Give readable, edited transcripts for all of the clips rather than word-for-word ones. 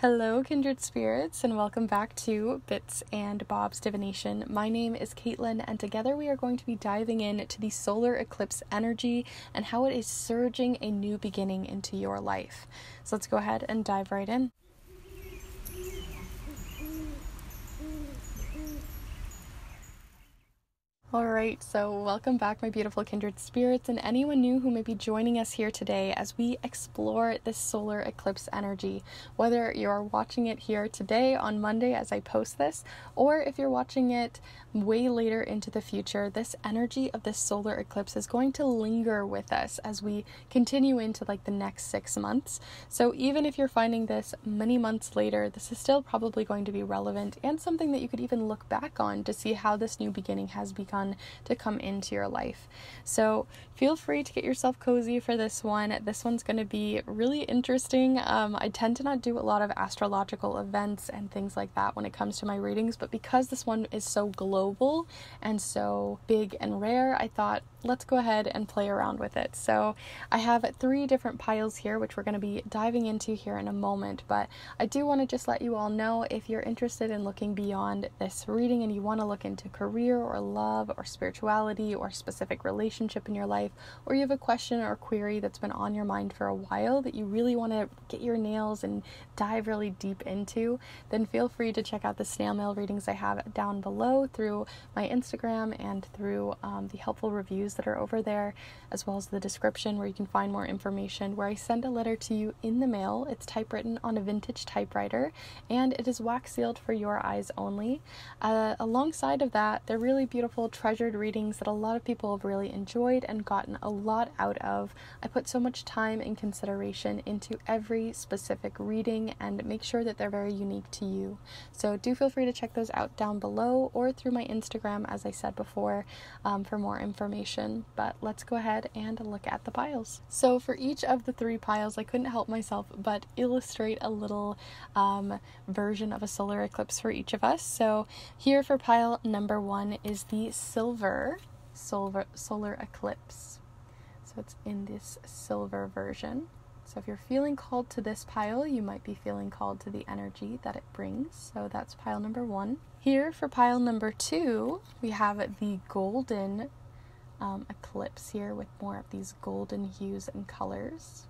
Hello, Kindred Spirits, and welcome back to Bits and Bobs Divination. My name is Caitlin, and together we are going to be diving into the solar eclipse energy and how it is surging a new beginning into your life. So let's go ahead and dive right in. Alright, so welcome back, my beautiful kindred spirits, and anyone new who may be joining us here today as we explore this solar eclipse energy. Whether you're watching it here today on Monday as I post this, or if you're watching it way later into the future, this energy of this solar eclipse is going to linger with us as we continue into like the next 6 months. So even if you're finding this many months later, this is still probably going to be relevant and something that you could even look back on to see how this new beginning has begun to come into your life. So feel free to get yourself cozy for this one. This one's going to be really interesting. I tend to not do a lot of astrological events and things like that when it comes to my readings, but because this one is so global and so big and rare, I thought let's go ahead and play around with it. So I have 3 different piles here, which we're going to be diving into here in a moment, but I do want to just let you all know, if you're interested in looking beyond this reading and you want to look into career or love or spirituality or specific relationship in your life, or you have a question or query that's been on your mind for a while that you really want to get your nails and dive really deep into, then feel free to check out the snail mail readings I have down below through my Instagram and through the helpful reviews that are over there, as well as the description where you can find more information, where I send a letter to you in the mail. It's typewritten on a vintage typewriter and it is wax sealed for your eyes only. Alongside of that, they're really beautiful treasured readings that a lot of people have really enjoyed and gotten a lot out of. I put so much time and consideration into every specific reading and make sure that they're very unique to you. So do feel free to check those out down below or through my Instagram, as I said before, for more information. But let's go ahead and look at the piles. So for each of the 3 piles, I couldn't help myself but illustrate a little version of a solar eclipse for each of us. So here for pile number 1 is the solar eclipse. So it's in this silver version. So if you're feeling called to this pile, you might be feeling called to the energy that it brings. So that's pile number 1. Here for pile number 2, we have the golden eclipse here with more of these golden hues and colors.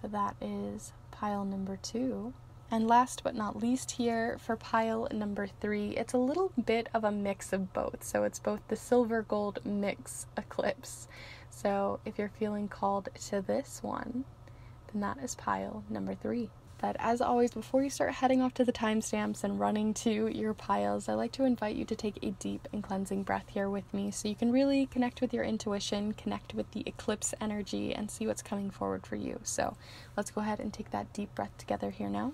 So that is pile number 2. And last but not least, here for pile number 3, it's a little bit of a mix of both. So it's both the silver gold mix eclipse. So if you're feeling called to this one, then that is pile number 3. But as always, before you start heading off to the timestamps and running to your piles, I like to invite you to take a deep and cleansing breath here with me so you can really connect with your intuition, connect with the eclipse energy, and see what's coming forward for you. So let's go ahead and take that deep breath together here now.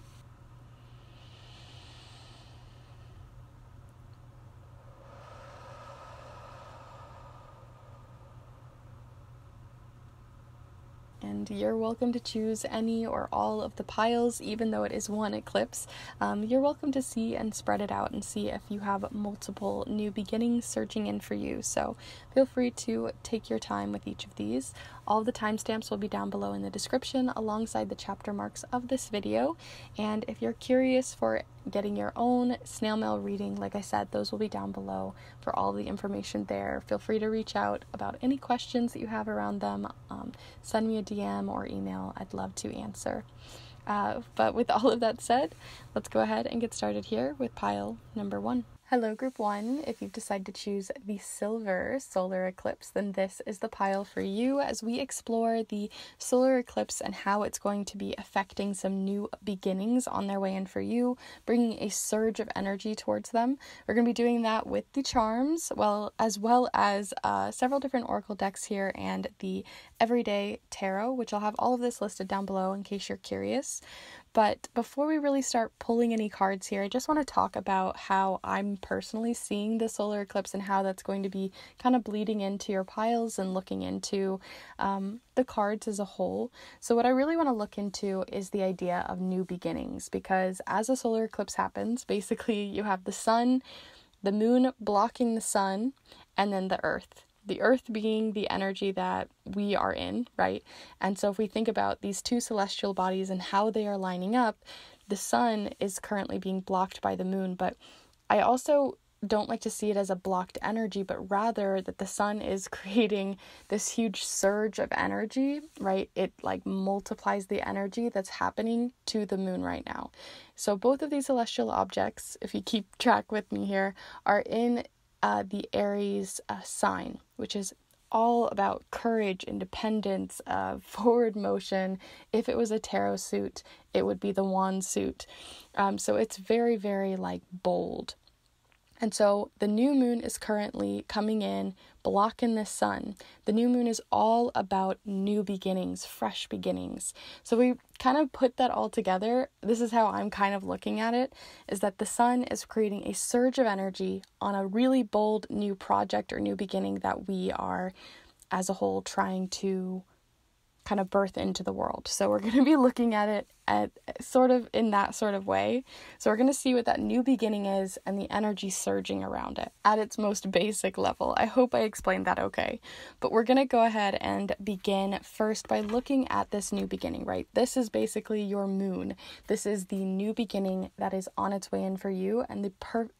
And you're welcome to choose any or all of the piles, even though it is one eclipse. You're welcome to see and spread it out and see if you have multiple new beginnings surging in for you. So feel free to take your time with each of these. All the timestamps will be down below in the description alongside the chapter marks of this video. And if you're curious for getting your own snail mail reading, like I said, those will be down below for all the information there. Feel free to reach out about any questions that you have around them. Send me a DM or email. I'd love to answer. But with all of that said, let's go ahead and get started here with pile number 1. Hello, group 1. If you've decided to choose the silver solar eclipse, then this is the pile for you as we explore the solar eclipse and how it's going to be affecting some new beginnings on their way in for you, bringing a surge of energy towards them. We're going to be doing that with the charms, as well as several different oracle decks here and the Everyday Tarot, which I'll have all of this listed down below in case you're curious. But before we really start pulling any cards here, I just want to talk about how I'm personally seeing the solar eclipse and how that's going to be kind of bleeding into your piles and looking into the cards as a whole. So what I really want to look into is the idea of new beginnings, because as a solar eclipse happens, basically you have the sun, the moon blocking the sun, and then the earth. The earth being the energy that we are in, right? And so if we think about these 2 celestial bodies and how they are lining up, the sun is currently being blocked by the moon, but I also don't like to see it as a blocked energy, but rather that the sun is creating this huge surge of energy, right? It like multiplies the energy that's happening to the moon right now. So both of these celestial objects, if you keep track with me here, are in the Aries sign, which is all about courage, independence, forward motion. If it was a tarot suit, it would be the wand suit. So it's very, very like bold. And so the new moon is currently coming in, blocking the sun. The new moon is all about new beginnings, fresh beginnings. So we kind of put that all together. This is how I'm kind of looking at it, is that the sun is creating a surge of energy on a really bold new project or new beginning that we are, as a whole, trying to kind of birth into the world. So we're going to be looking at it at sort of in that sort of way. So we're going to see what that new beginning is and the energy surging around it at its most basic level. I hope I explained that okay. But we're going to go ahead and begin first by looking at this new beginning, right? This is basically your moon. This is the new beginning that is on its way in for you, and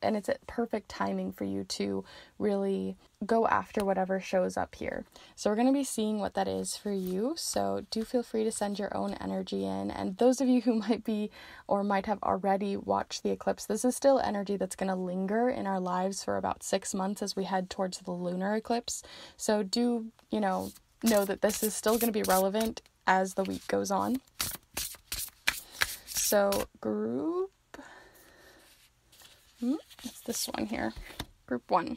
and it's at perfect timing for you to really go after whatever shows up here. So we're going to be seeing what that is for you. So do feel free to send your own energy in, and those of you who might be or might have already watched the eclipse, this is still energy that's going to linger in our lives for about 6 months as we head towards the lunar eclipse. So do, you know that this is still going to be relevant as the week goes on. So group, it's this one here, group one.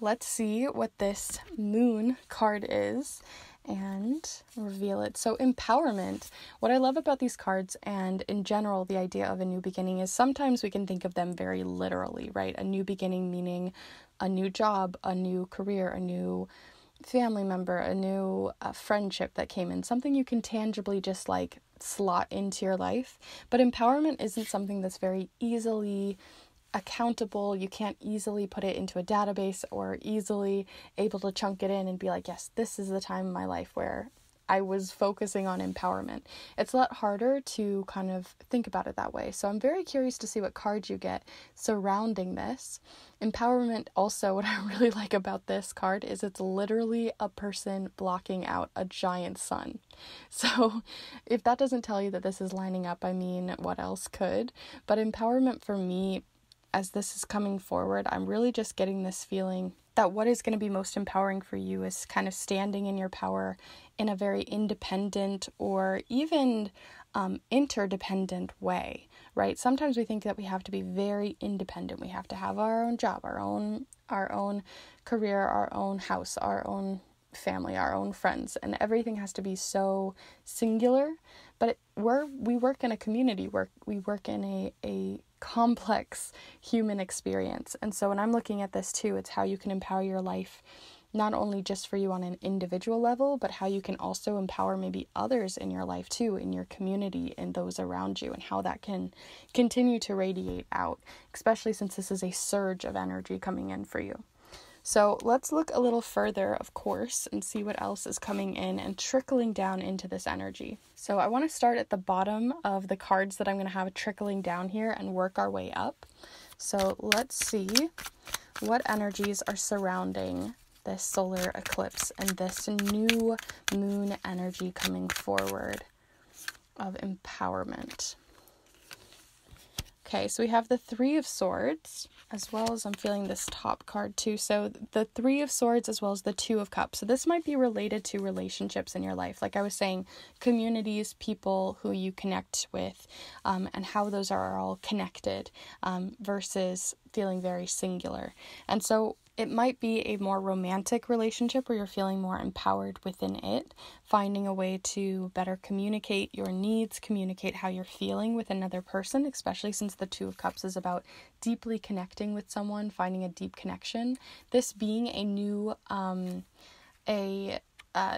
Let's see what this moon card is and reveal it. So empowerment. What I love about these cards, and in general the idea of a new beginning, is sometimes we can think of them very literally, right? A new beginning meaning a new job, a new career, a new family member, a new friendship that came in, something you can tangibly just like slot into your life. But empowerment isn't something that's very easily accountable. You can't easily put it into a database or easily able to chunk it in and be like, yes, this is the time in my life where I was focusing on empowerment. It's a lot harder to kind of think about it that way. So I'm very curious to see what cards you get surrounding this. Empowerment, also, what I really like about this card is it's literally a person blocking out a giant sun. So if that doesn't tell you that this is lining up, I mean, what else could? But empowerment for me, as this is coming forward, I'm really just getting this feeling that what is going to be most empowering for you is kind of standing in your power in a very independent or even interdependent way, right? Sometimes we think that we have to be very independent. We have to have our own job, our own career, our own house, our own family, our own friends, and everything has to be so singular. But we work in a community, we work in a complex human experience. And so when I'm looking at this too, it's how you can empower your life, not only just for you on an individual level, but how you can also empower maybe others in your life too, in your community and those around you, and how that can continue to radiate out, especially since this is a surge of energy coming in for you. So let's look a little further, of course, and see what else is coming in and trickling down into this energy. So I want to start at the bottom of the cards that I'm going to have trickling down here and work our way up. So let's see what energies are surrounding this solar eclipse and this new moon energy coming forward of empowerment. Okay, so we have the Three of Swords, as well as I'm feeling this top card too. So the Three of Swords as well as the Two of Cups. So this might be related to relationships in your life. Like I was saying, communities, people who you connect with, and how those are all connected, versus feeling very singular. And so it might be a more romantic relationship where you're feeling more empowered within it, finding a way to better communicate your needs, communicate how you're feeling with another person, especially since the Two of Cups is about deeply connecting with someone, finding a deep connection. This being a new,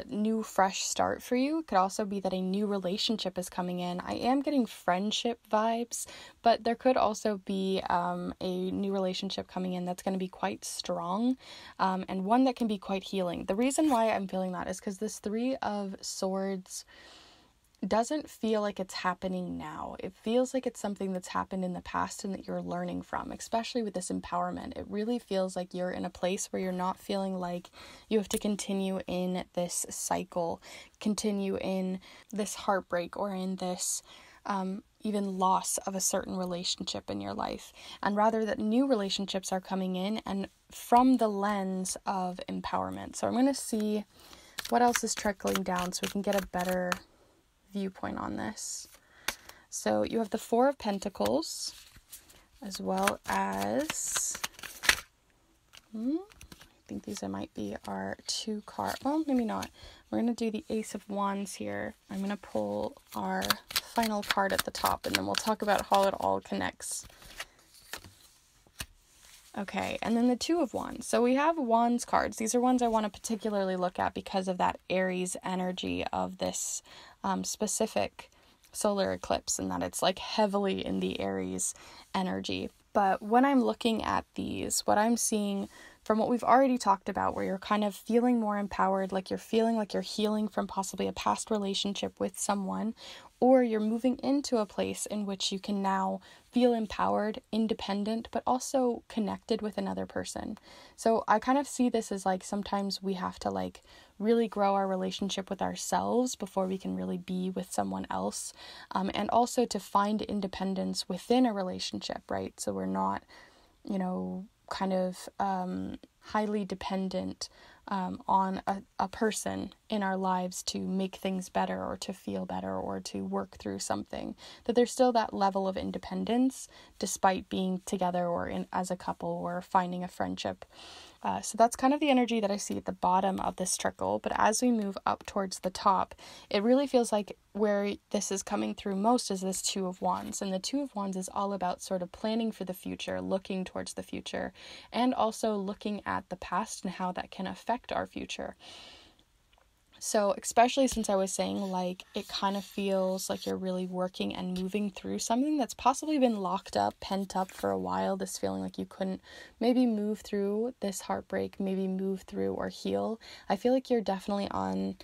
new fresh start for you. It could also be that a new relationship is coming in. I am getting friendship vibes, but there could also be a new relationship coming in that's going to be quite strong, and one that can be quite healing. The reason why I'm feeling that is because this Three of Swords doesn't feel like it's happening now. It feels like it's something that's happened in the past and that you're learning from, especially with this empowerment. It really feels like you're in a place where you're not feeling like you have to continue in this cycle, continue in this heartbreak or in this even loss of a certain relationship in your life. And rather that new relationships are coming in and from the lens of empowerment. So I'm going to see what else is trickling down so we can get a better viewpoint on this. So you have the Four of Pentacles as well as I think these might be our two cards. Well, maybe not. We're going to do the Ace of Wands here. I'm going to pull our final card at the top and then we'll talk about how it all connects. Okay, and then the Two of Wands. So we have Wands cards. These are ones I want to particularly look at because of that Aries energy of this specific solar eclipse and that it's like heavily in the Aries energy. But when I'm looking at these, what I'm seeing from what we've already talked about, where you're kind of feeling more empowered, like you're feeling like you're healing from possibly a past relationship with someone, or you're moving into a place in which you can now feel empowered, independent, but also connected with another person. So I kind of see this as like sometimes we have to like really grow our relationship with ourselves before we can really be with someone else. And also to find independence within a relationship, right? So we're not, you know, kind of highly dependent on a person in our lives to make things better or to feel better or to work through something, that there's still that level of independence despite being together or in as a couple or finding a friendship. So that's kind of the energy that I see at the bottom of this trickle. But as we move up towards the top, it really feels like where this is coming through most is this Two of Wands. And the Two of Wands is all about sort of planning for the future, looking towards the future, and also looking at the past and how that can affect our future. So especially since I was saying like it kind of feels like you're really working and moving through something that's possibly been locked up, pent up for a while, this feeling like you couldn't maybe move through this heartbreak, maybe move through or heal. I feel like you're definitely on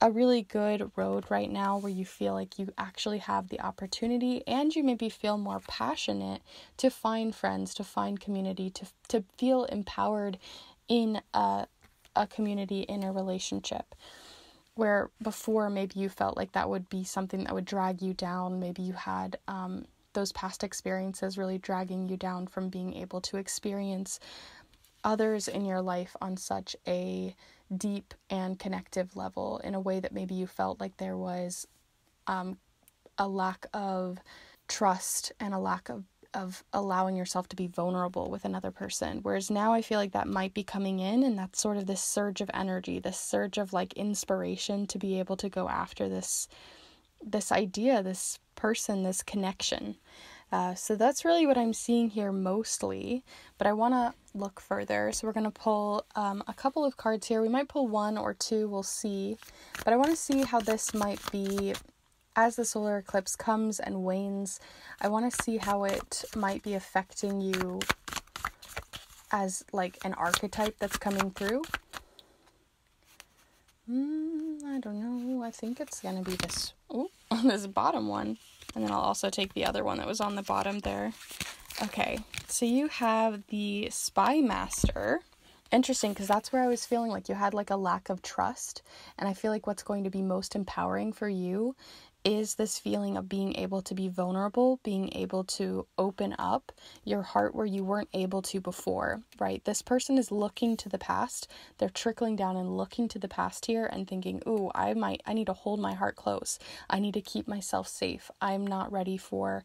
a really good road right now where you feel like you actually have the opportunity and you maybe feel more passionate to find friends, to find community, to feel empowered in a community, in a relationship, where before maybe you felt like that would be something that would drag you down. Maybe you had those past experiences really dragging you down from being able to experience others in your life on such a deep and connective level in a way that maybe you felt like there was a lack of trust and a lack of allowing yourself to be vulnerable with another person. Whereas now I feel like that might be coming in, and that's sort of this surge of energy, this surge of like inspiration to be able to go after this idea, this person, this connection. So that's really what I'm seeing here mostly, but I want to look further. So we're going to pull a couple of cards here. We might pull one or two, we'll see, but I want to see how this might be as the solar eclipse comes and wanes. I want to see how it might be affecting you as like an archetype that's coming through. I don't know. I think it's going to be this, this bottom one. And then I'll also take the other one that was on the bottom there. Okay, so you have the Spy Master. Interesting, because that's where I was feeling like you had like a lack of trust. And I feel like what's going to be most empowering for you is this feeling of being able to be vulnerable, being able to open up your heart where you weren't able to before, right? This person is looking to the past. They're trickling down and looking to the past here and thinking, ooh, I need to hold my heart close. I need to keep myself safe. I'm not ready for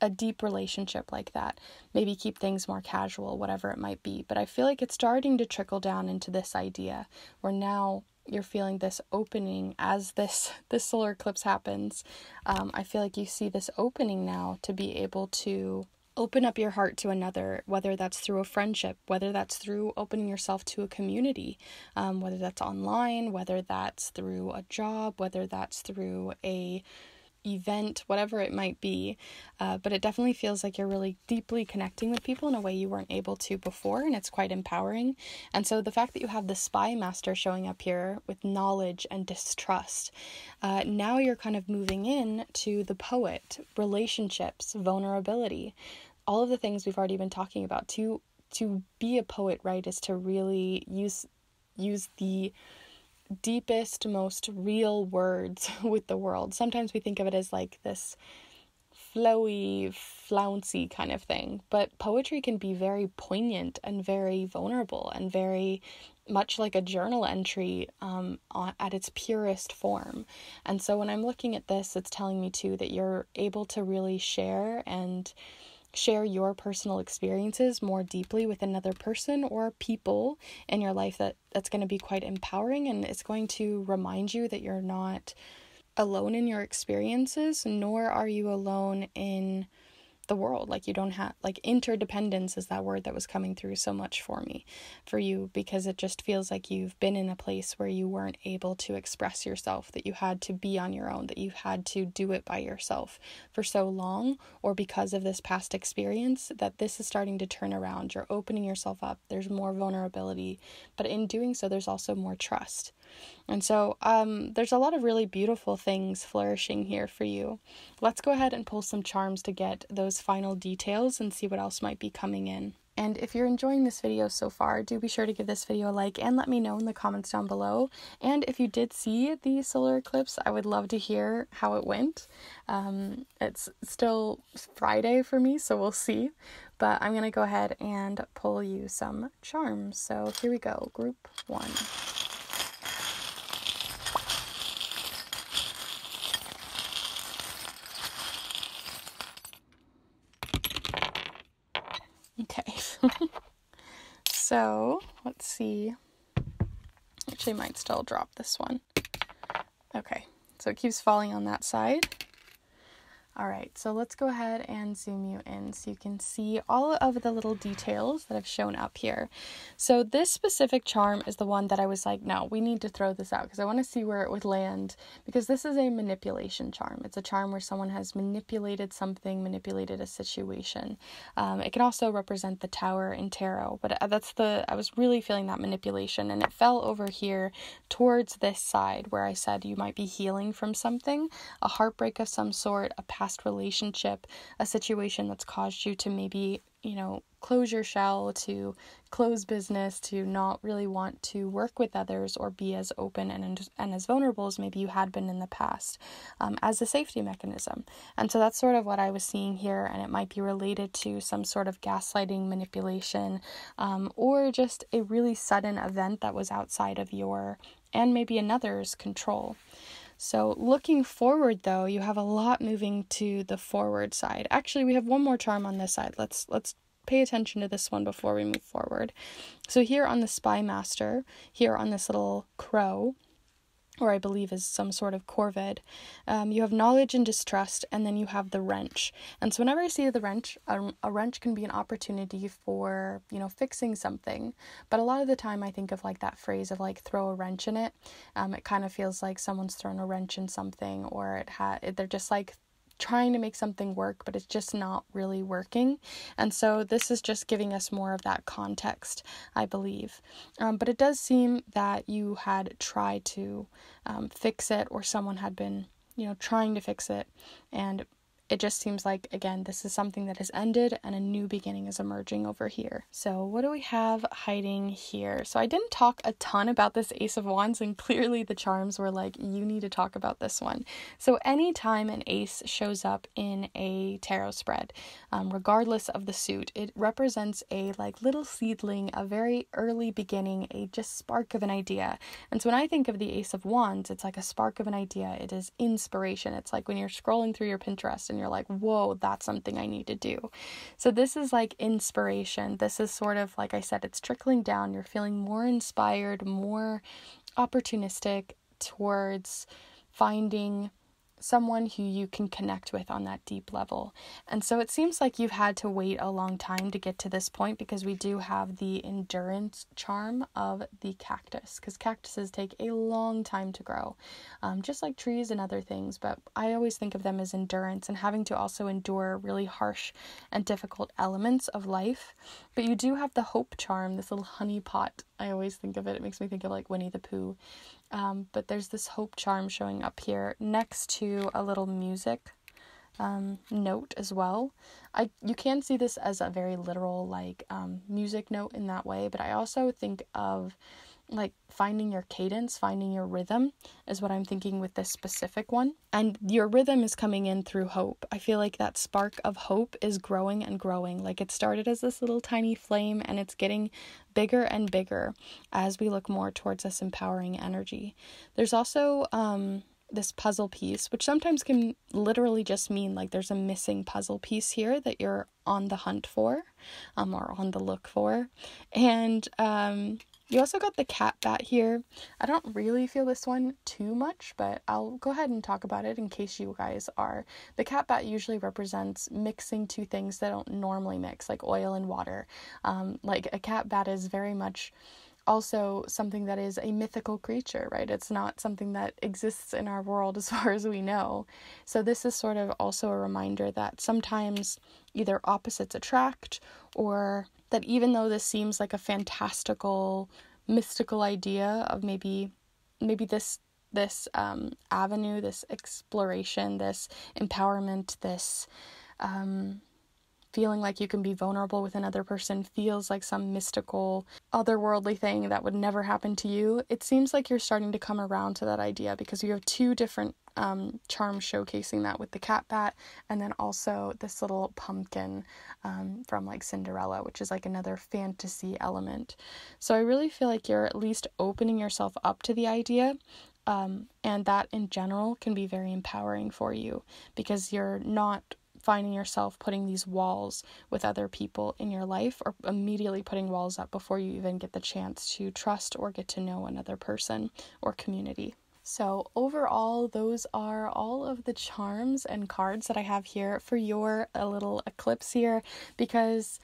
a deep relationship like that. Maybe keep things more casual, whatever it might be. But I feel like it's starting to trickle down into this idea where now you're feeling this opening as this solar eclipse happens. I feel like you see this opening now to be able to open up your heart to another, whether that's through a friendship, whether that's through opening yourself to a community, whether that's online, whether that's through a job, whether that's through a event, whatever it might be, but it definitely feels like you're really deeply connecting with people in a way you weren't able to before, and it's quite empowering. And so the fact that you have the Spy Master showing up here with knowledge and distrust, now you're kind of moving in to the Poet, relationships, vulnerability, all of the things we've already been talking about. To be a poet, right, is to really use the deepest, most real words with the world. Sometimes we think of it as like this flowy, flouncy kind of thing, but poetry can be very poignant and very vulnerable and very much like a journal entry at its purest form. And so when I'm looking at this, it's telling me too that you're able to really share your personal experiences more deeply with another person or people in your life. That's going to be quite empowering, and it's going to remind you that you're not alone in your experiences, nor are you alone in the world. Like, you don't have, like, interdependence is that word that was coming through so much for you, because it just feels like you've been in a place where you weren't able to express yourself, that you had to be on your own, that you had to do it by yourself for so long, or because of this past experience, that this is starting to turn around. You're opening yourself up. There's more vulnerability, but in doing so, there's also more trust. And so there's a lot of really beautiful things flourishing here for you. Let's go ahead and pull some charms to get those final details and see what else might be coming in. And if you're enjoying this video so far, do be sure to give this video a like and let me know in the comments down below. And if you did see the solar eclipse, I would love to hear how it went. It's still Friday for me, so we'll see. But I'm going to go ahead and pull you some charms. So here we go, group one. Okay, so let's see, actually might still drop this one. Okay, so it keeps falling on that side. All right, so let's go ahead and zoom you in so you can see all of the little details that have shown up here. So this specific charm is the one that I was like, no, we need to throw this out because I want to see where it would land, because this is a manipulation charm. It's a charm where someone has manipulated something, manipulated a situation. It can also represent the Tower in tarot, but I was really feeling that manipulation, and it fell over here towards this side where I said you might be healing from something, a heartbreak of some sort, a past relationship, a situation that's caused you to maybe, close your shell, to close business, to not really want to work with others or be as open and as vulnerable as maybe you had been in the past, as a safety mechanism. And so that's sort of what I was seeing here, and it might be related to some sort of gaslighting, manipulation, or just a really sudden event that was outside of your and maybe another's control. So looking forward, though, you have a lot moving to the forward side. Actually, we have one more charm on this side. Let's pay attention to this one before we move forward. So here on the Spy Master, here on this little crow, or I believe is some sort of corvid, you have knowledge and distrust, and then you have the Wrench. And so whenever I see the Wrench, a wrench can be an opportunity for, fixing something. But a lot of the time I think of like that phrase of like throw a wrench in it. It kind of feels like someone's thrown a wrench in something, or they're just like trying to make something work, but it's just not really working. And so this is just giving us more of that context, I believe. But it does seem that you had tried to fix it, or someone had been, trying to fix it. And it just seems like, again, this is something that has ended and a new beginning is emerging over here. So what do we have hiding here? So I didn't talk a ton about this Ace of Wands, and clearly the charms were like, you need to talk about this one. So anytime an ace shows up in a tarot spread, regardless of the suit, it represents a like little seedling, a very early beginning, a just spark of an idea. And so when I think of the Ace of Wands, it's like a spark of an idea. It is inspiration. It's like when you're scrolling through your Pinterest and you're like, whoa, that's something I need to do. So this is like inspiration. This is sort of, like I said, it's trickling down. You're feeling more inspired, more opportunistic towards finding someone who you can connect with on that deep level. And so it seems like you've had to wait a long time to get to this point, because we do have the endurance charm of the cactus, because cactuses take a long time to grow, just like trees and other things. But I always think of them as endurance and having to also endure really harsh and difficult elements of life. But you do have the hope charm, this little honey pot. I always think of it. It makes me think of like Winnie the Pooh. But there's this hope charm showing up here next to a little music note as well. You can see this as a very literal like music note in that way, but I also think of like finding your cadence, finding your rhythm is what I'm thinking with this specific one. And your rhythm is coming in through hope. I feel like that spark of hope is growing and growing. Like it started as this little tiny flame and it's getting bigger and bigger as we look more towards this empowering energy. There's also this puzzle piece, which sometimes can literally just mean like there's a missing puzzle piece here that you're on the hunt for, or on the look for. And you also got the cat bat here. I don't really feel this one too much, but I'll go ahead and talk about it in case you guys are. The cat bat usually represents mixing two things that don't normally mix, like oil and water. Like a cat bat is very much also something that is a mythical creature, right? It's not something that exists in our world as far as we know. So this is sort of also a reminder that sometimes either opposites attract, or that even though this seems like a fantastical, mystical idea of maybe this avenue, this exploration, this empowerment, this feeling like you can be vulnerable with another person feels like some mystical, otherworldly thing that would never happen to you, it seems like you're starting to come around to that idea, because you have two different charm showcasing that, with the cat bat and then also this little pumpkin from like Cinderella, which is like another fantasy element. So I really feel like you're at least opening yourself up to the idea, and that in general can be very empowering for you, because you're not finding yourself putting these walls with other people in your life, or immediately putting walls up before you even get the chance to trust or get to know another person or community. So overall, those are all of the charms and cards that I have here for your little eclipse here, because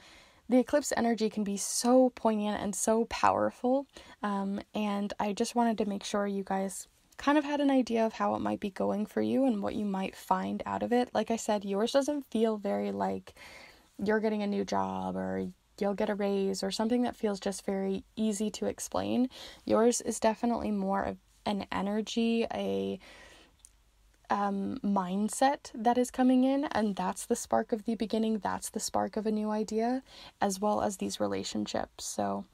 the eclipse energy can be so poignant and so powerful, and I just wanted to make sure you guys kind of had an idea of how it might be going for you and what you might find out of it. Like I said, yours doesn't feel very like you're getting a new job or you'll get a raise or something that feels just very easy to explain. Yours is definitely more of an energy, a mindset that is coming in, and that's the spark of the beginning, that's the spark of a new idea, as well as these relationships. So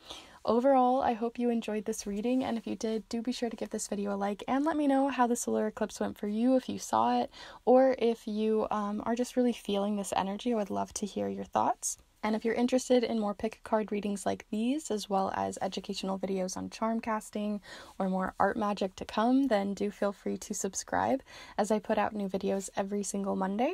overall, I hope you enjoyed this reading, and if you did, do be sure to give this video a like and let me know how the solar eclipse went for you, if you saw it, or if you are just really feeling this energy. I would love to hear your thoughts. And if you're interested in more pick a card readings like these, as well as educational videos on charm casting or more art magic to come, then do feel free to subscribe, as I put out new videos every single Monday.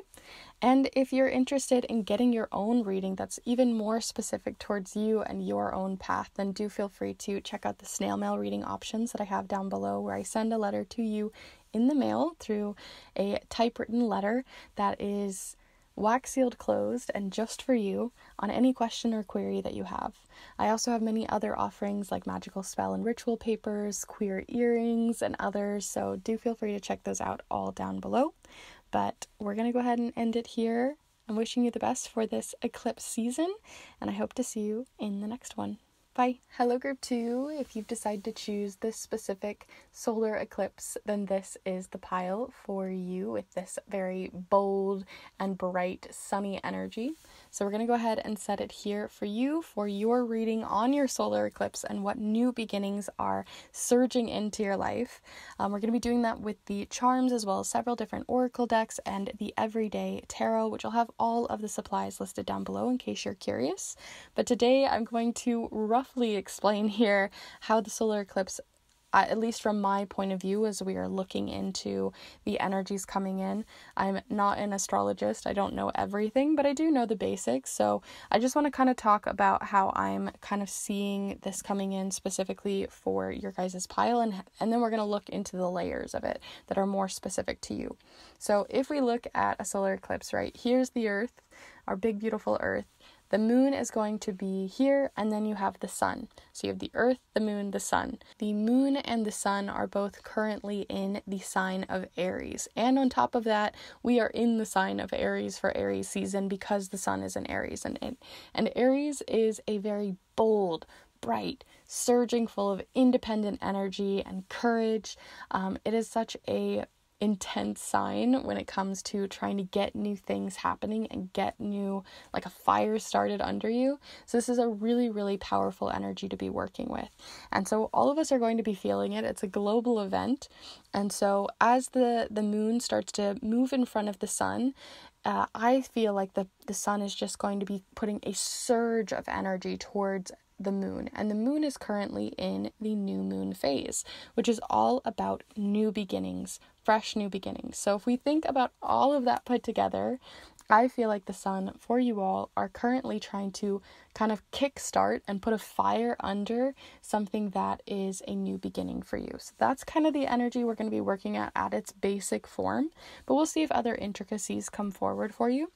And if you're interested in getting your own reading that's even more specific towards you and your own path, then do feel free to check out the snail mail reading options that I have down below, where I send a letter to you in the mail through a typewritten letter that is wax sealed closed and just for you, on any question or query that you have. I also have many other offerings like magical spell and ritual papers, queer earrings, and others, so do feel free to check those out all down below. But we're going to go ahead and end it here. I'm wishing you the best for this eclipse season, and I hope to see you in the next one. Bye. Hello group 2, if you've decided to choose this specific solar eclipse, then this is the pile for you, with this very bold and bright sunny energy. So we're going to go ahead and set it here for you for your reading on your solar eclipse and what new beginnings are surging into your life. We're going to be doing that with the charms, as well as several different oracle decks and the Everyday Tarot, which will have all of the supplies listed down below in case you're curious. But today I'm going to roughly explain here how the solar eclipse at least from my point of view, as we are looking into the energies coming in. I'm not an astrologist. I don't know everything, but I do know the basics. So I just want to kind of talk about how I'm kind of seeing this coming in specifically for your guys' pile. And then we're going to look into the layers of it that are more specific to you. So if we look at a solar eclipse, right, here's the Earth, our big, beautiful Earth. The moon is going to be here, and then you have the sun. So you have the Earth, the moon, the sun. The moon and the sun are both currently in the sign of Aries. And on top of that, we are in the sign of Aries for Aries season because the sun is in Aries. And Aries is a very bold, bright, surging, full of independent energy and courage. It is such a intense sign when it comes to trying to get new things happening and get new, like a fire started under you. So this is a really, really powerful energy to be working with. And so all of us are going to be feeling it. It's a global event. And so as the moon starts to move in front of the sun, I feel like the sun is just going to be putting a surge of energy towards the moon, and the moon is currently in the new moon phase, which is all about new beginnings, fresh new beginnings. So if we think about all of that put together, I feel like the sun for you all are currently trying to kind of kickstart and put a fire under something that is a new beginning for you. So that's kind of the energy we're going to be working at its basic form, but we'll see if other intricacies come forward for you.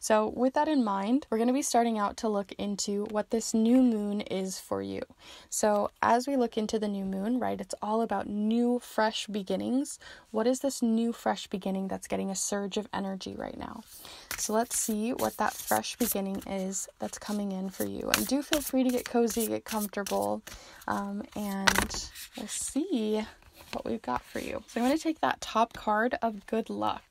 So with that in mind, we're going to be starting out to look into what this new moon is for you. So as we look into the new moon, right, it's all about new, fresh beginnings. What is this new, fresh beginning that's getting a surge of energy right now? So let's see what that fresh beginning is that's coming in for you. And do feel free to get cozy, get comfortable, and we'll see what we've got for you. So I'm going to take that top card of good luck,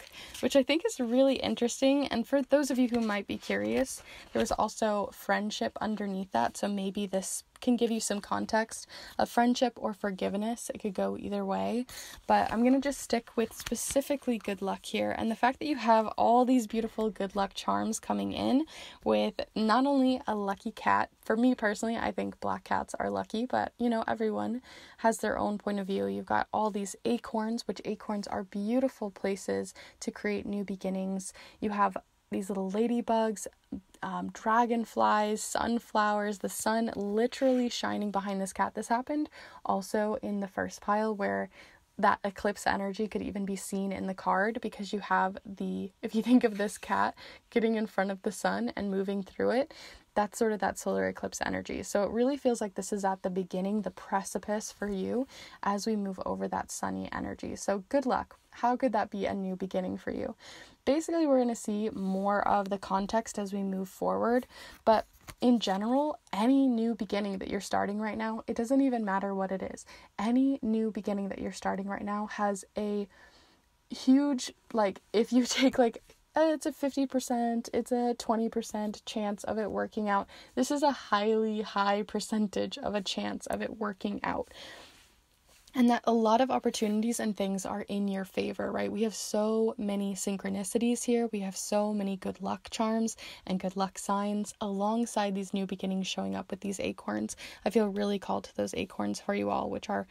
which I think is really interesting. And for those of you who might be curious, there was also friendship underneath that. So maybe this can give you some context of friendship or forgiveness. It could go either way, but I'm going to just stick with specifically good luck here. And the fact that you have all these beautiful good luck charms coming in with not only a lucky cat, for me personally, I think black cats are lucky, but you know, everyone has their own point of view. You've got all these acorns, which acorns are beautiful places to create new beginnings. You have these little ladybugs, dragonflies, sunflowers, the sun literally shining behind this cat. This happened also in the first pile where that eclipse energy could even be seen in the card, because you have if you think of this cat getting in front of the sun and moving through it, that's sort of that solar eclipse energy. So it really feels like this is at the beginning, the precipice for you as we move over that sunny energy. So good luck. How could that be a new beginning for you? Basically, we're going to see more of the context as we move forward. But in general, any new beginning that you're starting right now, it doesn't even matter what it is. Any new beginning that you're starting right now has a huge, like, if you take like, it's a 50%, it's a 20% chance of it working out. This is a highly high percentage of a chance of it working out. And that a lot of opportunities and things are in your favor, right? We have so many synchronicities here. We have so many good luck charms and good luck signs alongside these new beginnings showing up with these acorns. I feel really called to those acorns for you all, which are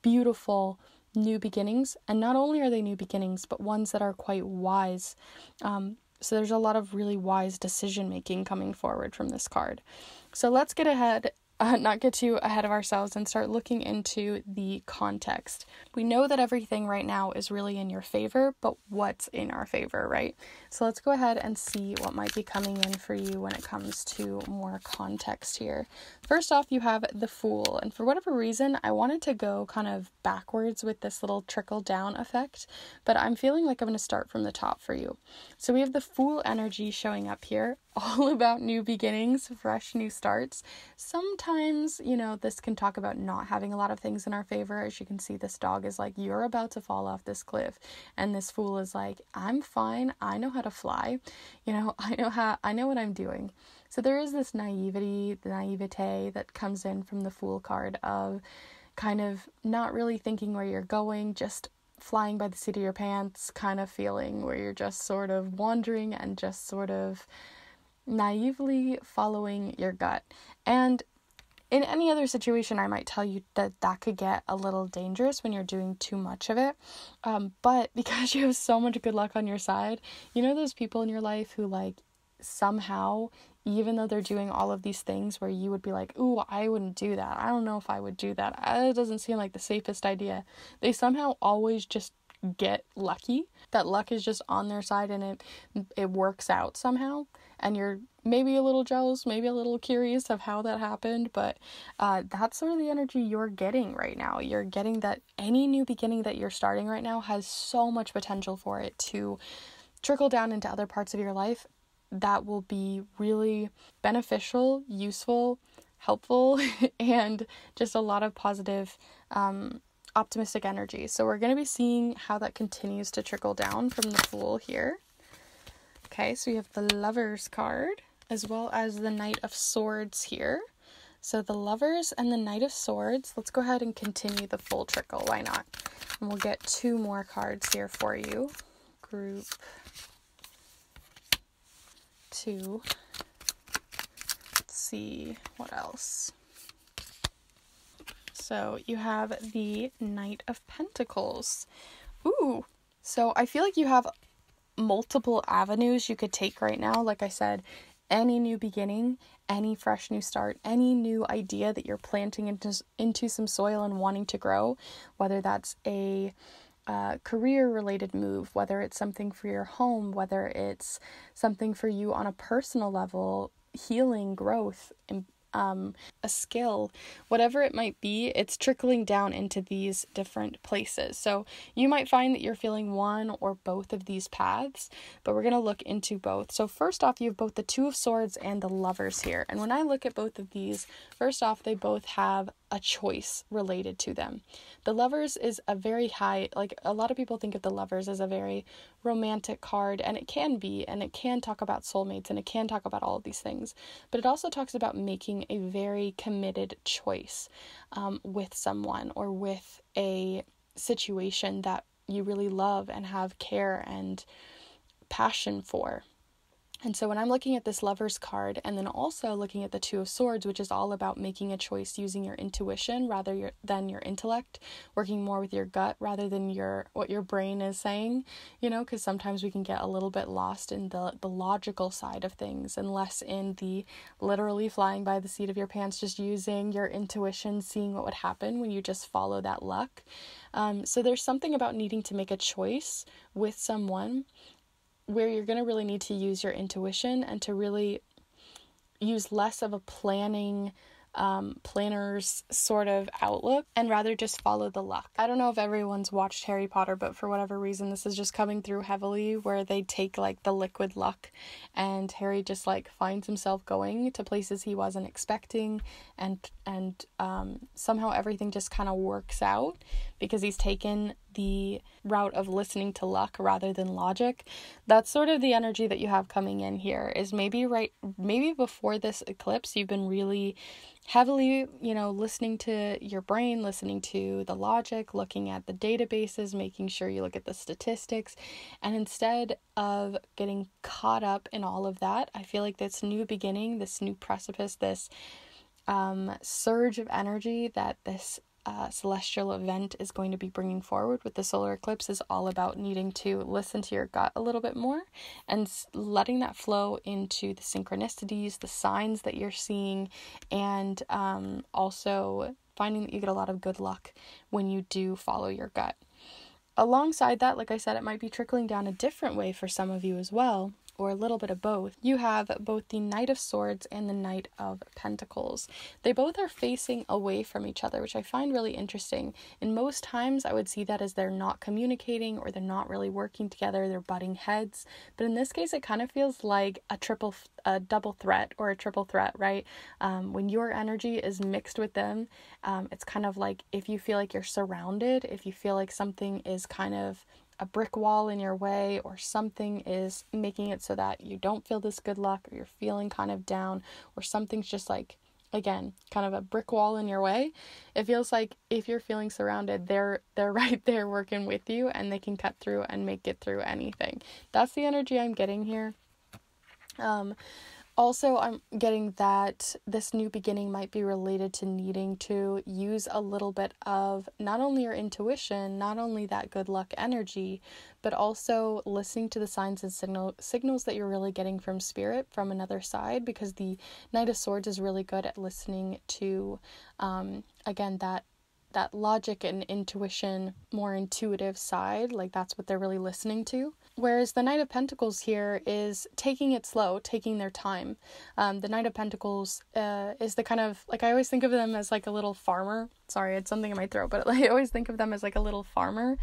beautiful new beginnings. And not only are they new beginnings, but ones that are quite wise. So there's a lot of really wise decision-making coming forward from this card. So let's get ahead. Not get too ahead of ourselves and start looking into the context. We know that everything right now is really in your favor, but what's in our favor, right? So let's go ahead and see what might be coming in for you when it comes to more context here. First off, you have the Fool. And for whatever reason, I wanted to go kind of backwards with this little trickle down effect, but I'm feeling like I'm going to start from the top for you. So we have the Fool energy showing up here, all about new beginnings, fresh new starts. Sometimes, you know, this can talk about not having a lot of things in our favor. As you can see, this dog is like, you're about to fall off this cliff. And this Fool is like, I'm fine. I know how to fly. You know, I know what I'm doing. So there is this naivete that comes in from the Fool card of kind of not really thinking where you're going, just flying by the seat of your pants kind of feeling, where you're just sort of wandering and just sort of naively following your gut. And In any other situation, I might tell you that that could get a little dangerous when you're doing too much of it. But because you have so much good luck on your side, you know those people in your life who, like, somehow, even though they're doing all of these things where you would be like, ooh, I wouldn't do that. I don't know if I would do that. It doesn't seem like the safest idea. They somehow always just get lucky. That luck is just on their side and it works out somehow. And you're maybe a little jealous, maybe a little curious of how that happened, but that's sort of the energy you're getting right now. You're getting that any new beginning that you're starting right now has so much potential for it to trickle down into other parts of your life that will be really beneficial, useful, helpful, and just a lot of positive, optimistic energy. So we're going to be seeing how that continues to trickle down from the Fool here. Okay, so we have the Lovers card as well as the Knight of Swords here. So the Lovers and the Knight of Swords. Let's go ahead and continue the full trickle. Why not? And we'll get two more cards here for you. Group 2. Let's see what else. So you have the Knight of Pentacles. Ooh. So I feel like you have multiple avenues you could take right now. Like I said, any new beginning, any fresh new start, any new idea that you're planting into some soil and wanting to grow, whether that's a career related move, whether it's something for your home, whether it's something for you on a personal level, healing, growth, and a skill, whatever it might be, it's trickling down into these different places. So you might find that you're feeling one or both of these paths, but we're going to look into both. So first off, you have both the Two of Swords and the Lovers here. And when I look at both of these, first off, they both have a choice related to them. The Lovers is a very high, like a lot of people think of the Lovers as a very romantic card, and it can be, and it can talk about soulmates, and it can talk about all of these things, but it also talks about making a very committed choice with someone or with a situation that you really love and have care and passion for. And so when I'm looking at this Lovers card and then also looking at the Two of Swords, which is all about making a choice using your intuition rather than your intellect, working more with your gut rather than what your brain is saying, you know, because sometimes we can get a little bit lost in the logical side of things and less in the literally flying by the seat of your pants, just using your intuition, seeing what would happen when you just follow that luck. So there's something about needing to make a choice with someone where you're going to really need to use your intuition and to really use less of a planner's sort of outlook and rather just follow the luck. I don't know if everyone's watched Harry Potter, but for whatever reason, this is just coming through heavily where they take like the liquid luck and Harry just like finds himself going to places he wasn't expecting and somehow everything just kind of works out because he's taken the route of listening to luck rather than logic. That's sort of the energy that you have coming in here is maybe before this eclipse, you've been really heavily, you know, listening to your brain, listening to the logic, looking at the databases, making sure you look at the statistics. And instead of getting caught up in all of that, I feel like this new beginning, this new precipice, this surge of energy that this celestial event is going to be bringing forward with the solar eclipse is all about needing to listen to your gut a little bit more and letting that flow into the synchronicities, the signs that you're seeing, and also finding that you get a lot of good luck when you do follow your gut. Alongside that, like I said, it might be trickling down a different way for some of you as well, or a little bit of both. You have both the Knight of Swords and the Knight of Pentacles. They both are facing away from each other, which I find really interesting. And most times I would see that as they're not communicating or they're not really working together, they're butting heads. But in this case, it kind of feels like a double threat, right? When your energy is mixed with them, it's kind of like if you feel like you're surrounded, if you feel like something is kind of a brick wall in your way or something is making it so that you don't feel this good luck or you're feeling kind of down or something's just like, again, kind of a brick wall in your way. It feels like if you're feeling surrounded, they're right there working with you and they can cut through and make it through anything. That's the energy I'm getting here. Also, I'm getting that this new beginning might be related to needing to use a little bit of not only your intuition, not only that good luck energy, but also listening to the signs and signals that you're really getting from spirit from another side, because the Knight of Swords is really good at listening to, again, that logic and intuition, more intuitive side, like that's what they're really listening to. Whereas the Knight of Pentacles here is taking it slow, taking their time. The Knight of Pentacles is the kind of, like, I always think of them as like a little farmer. Sorry, I had something in my throat, but I always think of them as like a little farmer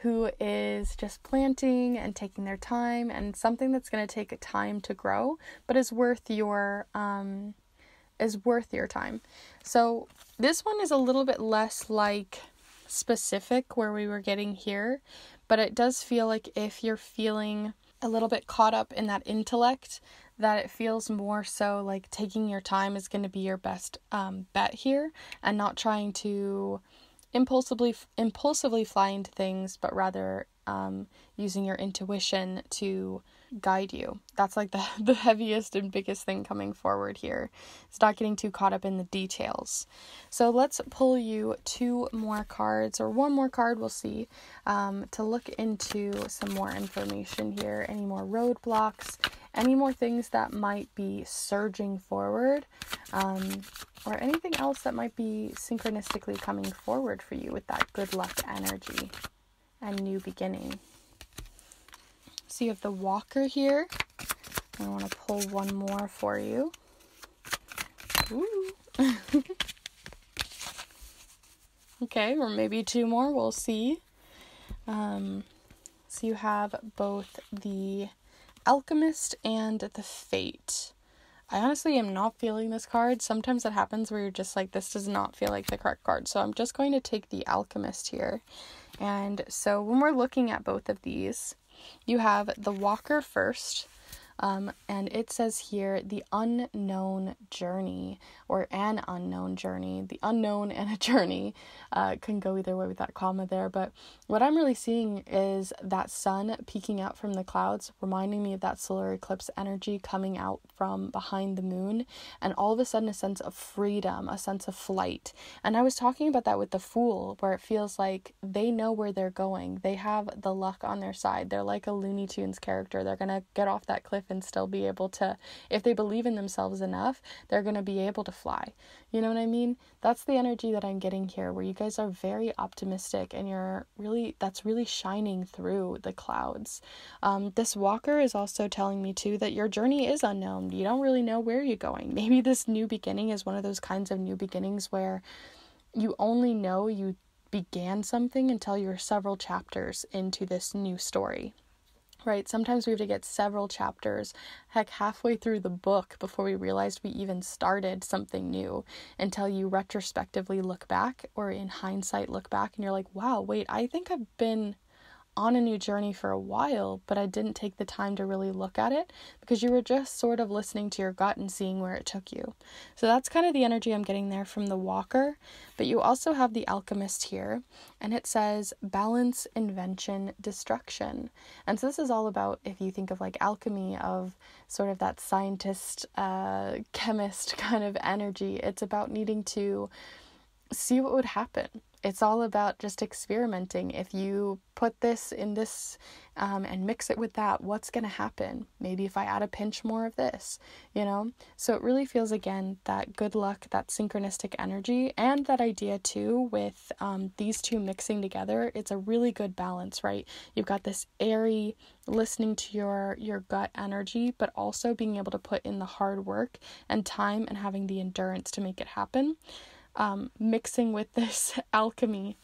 who is just planting and taking their time, and something that's going to take time to grow, but is worth your time. So this one is a little bit less like specific where we were getting here, but it does feel like if you're feeling a little bit caught up in that intellect, that it feels more so like taking your time is going to be your best bet here, and not trying to impulsively fly into things, but rather using your intuition to guide you. That's like the heaviest and biggest thing coming forward here. It's not getting too caught up in the details. So let's pull you two more cards, or one more card, we'll see, to look into some more information here. Any more roadblocks, any more things that might be surging forward, or anything else that might be synchronistically coming forward for you with that good luck energy and new beginning. So you have the Walker here. I want to pull one more for you. Ooh. Okay, or maybe two more. We'll see. So you have both the Alchemist and the Fate. I honestly am not feeling this card. Sometimes it happens where you're just like, this does not feel like the correct card. So I'm just going to take the Alchemist here. And so when we're looking at both of these, you have the Walker first, and it says here, the unknown journey, or an unknown journey. The unknown and a journey can go either way with that comma there, but what I'm really seeing is that sun peeking out from the clouds, reminding me of that solar eclipse energy coming out from behind the moon, and all of a sudden a sense of freedom, a sense of flight. And I was talking about that with the Fool, where it feels like they know where they're going. They have the luck on their side. They're like a Looney Tunes character. They're going to get off that cliff and still be able to, if they believe in themselves enough, they're going to be able to fly. You know what I mean? That's the energy that I'm getting here, where you guys are very optimistic, and you're really, that's really shining through the clouds. This Walker is also telling me too that your journey is unknown. You don't really know where you're going. Maybe this new beginning is one of those kinds of new beginnings where you only know you began something until you're several chapters into this new story. Right, sometimes we have to get several chapters, heck, halfway through the book before we realized we even started something new, until you retrospectively look back, or in hindsight look back, and you're like, wow, wait, I think I've been on a new journey for a while, but I didn't take the time to really look at it, because you were just sort of listening to your gut and seeing where it took you. So that's kind of the energy I'm getting there from the Walker. But you also have the Alchemist here, and it says balance, invention, destruction. And so this is all about, if you think of like alchemy, of sort of that scientist, chemist kind of energy, it's about needing to see what would happen. It's all about just experimenting. If you put this in this and mix it with that, what's going to happen? Maybe if I add a pinch more of this, you know? So it really feels, again, that good luck, that synchronistic energy, and that idea too with these two mixing together. It's a really good balance, right? You've got this airy listening to your gut energy, but also being able to put in the hard work and time and having the endurance to make it happen. Mixing with this alchemy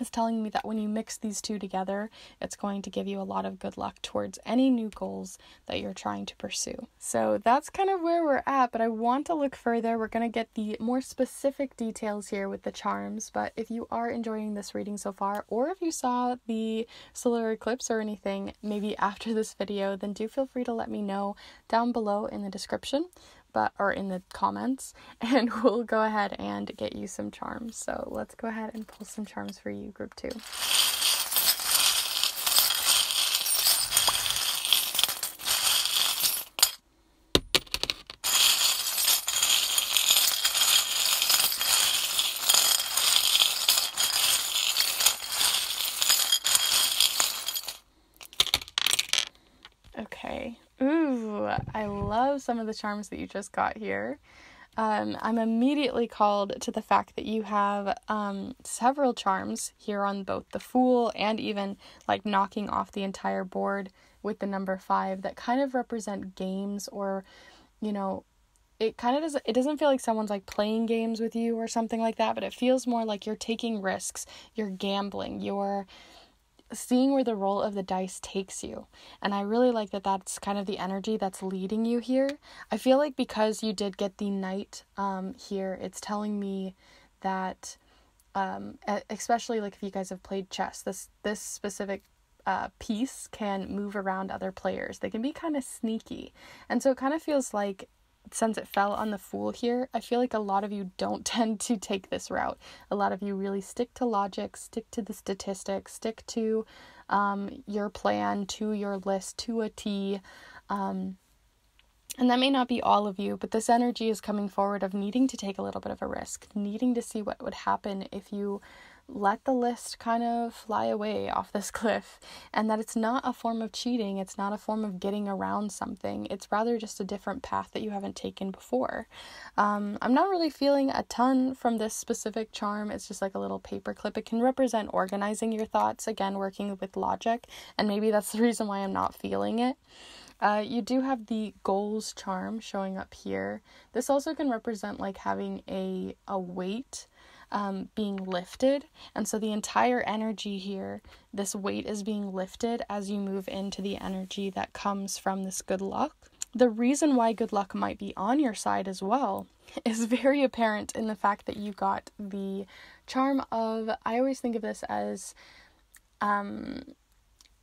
is telling me that when you mix these two together, it's going to give you a lot of good luck towards any new goals that you're trying to pursue. So that's kind of where we're at, but I want to look further. We're going to get the more specific details here with the charms, but if you are enjoying this reading so far, or if you saw the solar eclipse or anything maybe after this video, then do feel free to let me know down below in the description. Or in the comments, and we'll go ahead and get you some charms. So let's go ahead and pull some charms for you, group two. I love some of the charms that you just got here. I'm immediately called to the fact that you have several charms here on both the Fool and even like knocking off the entire board with the number 5 that kind of represent games, or, you know, it kind of doesn't, it doesn't feel like someone's like playing games with you or something like that, but it feels more like you're taking risks, you're gambling, you're seeing where the roll of the dice takes you. And I really like that that's kind of the energy that's leading you here. I feel like because you did get the Knight here, it's telling me that especially like if you guys have played chess, this specific piece can move around other players. They can be kind of sneaky. And so it kind of feels like, since it fell on the Fool here, I feel like a lot of you don't tend to take this route. A lot of you really stick to logic, stick to the statistics, stick to your plan, to your list, to a T. And that may not be all of you, but this energy is coming forward of needing to take a little bit of a risk, needing to see what would happen if you let the list kind of fly away off this cliff. And that it's not a form of cheating, it's not a form of getting around something, it's rather just a different path that you haven't taken before. I'm not really feeling a ton from this specific charm. It's just like a little paper clip. It can represent organizing your thoughts, again working with logic, and maybe that's the reason why I'm not feeling it. You do have the Goals charm showing up here. This also can represent like having a weight being lifted, and so the entire energy here, this weight is being lifted as you move into the energy that comes from this good luck. The reason why good luck might be on your side as well is very apparent in the fact that you got the charm of, I always think of this as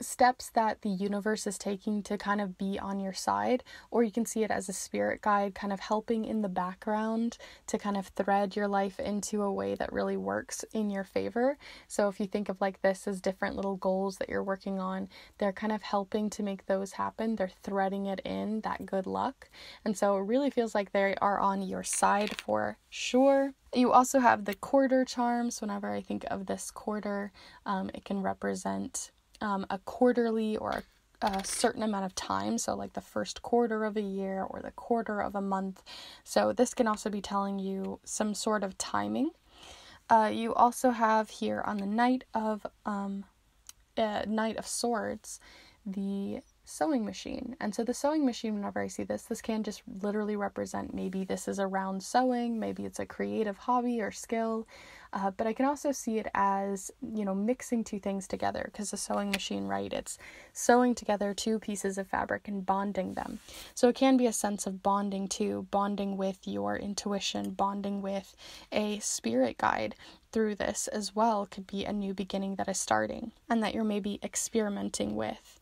steps that the universe is taking to kind of be on your side, or you can see it as a spirit guide kind of helping in the background to kind of thread your life into a way that really works in your favor. So if you think of like this as different little goals that you're working on, they're kind of helping to make those happen. They're threading it in, that good luck. And so it really feels like they are on your side for sure. You also have the Quarter charms. Whenever I think of this quarter, it can represent a quarterly or a certain amount of time, so like the first quarter of a year or the quarter of a month. So this can also be telling you some sort of timing. You also have here on the Knight of Swords, the sewing machine. And so the sewing machine, whenever I see this can just literally represent, maybe this is around sewing, maybe it's a creative hobby or skill, but I can also see it as, you know, mixing two things together, because the sewing machine, right, it's sewing together two pieces of fabric and bonding them. So it can be a sense of bonding too, bonding with your intuition, bonding with a spirit guide. Through this as well could be a new beginning that is starting and that you're maybe experimenting with.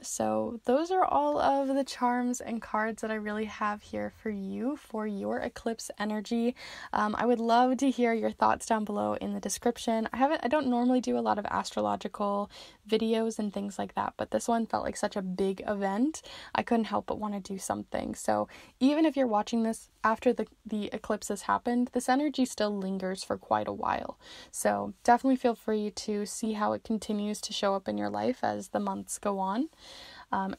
So those are all of the charms and cards that I really have here for you for your eclipse energy. I would love to hear your thoughts down below in the description. I don't normally do a lot of astrological videos and things like that, but this one felt like such a big event, I couldn't help but want to do something. So even if you're watching this after the eclipse has happened, this energy still lingers for quite a while. So definitely feel free to see how it continues to show up in your life as the months go on.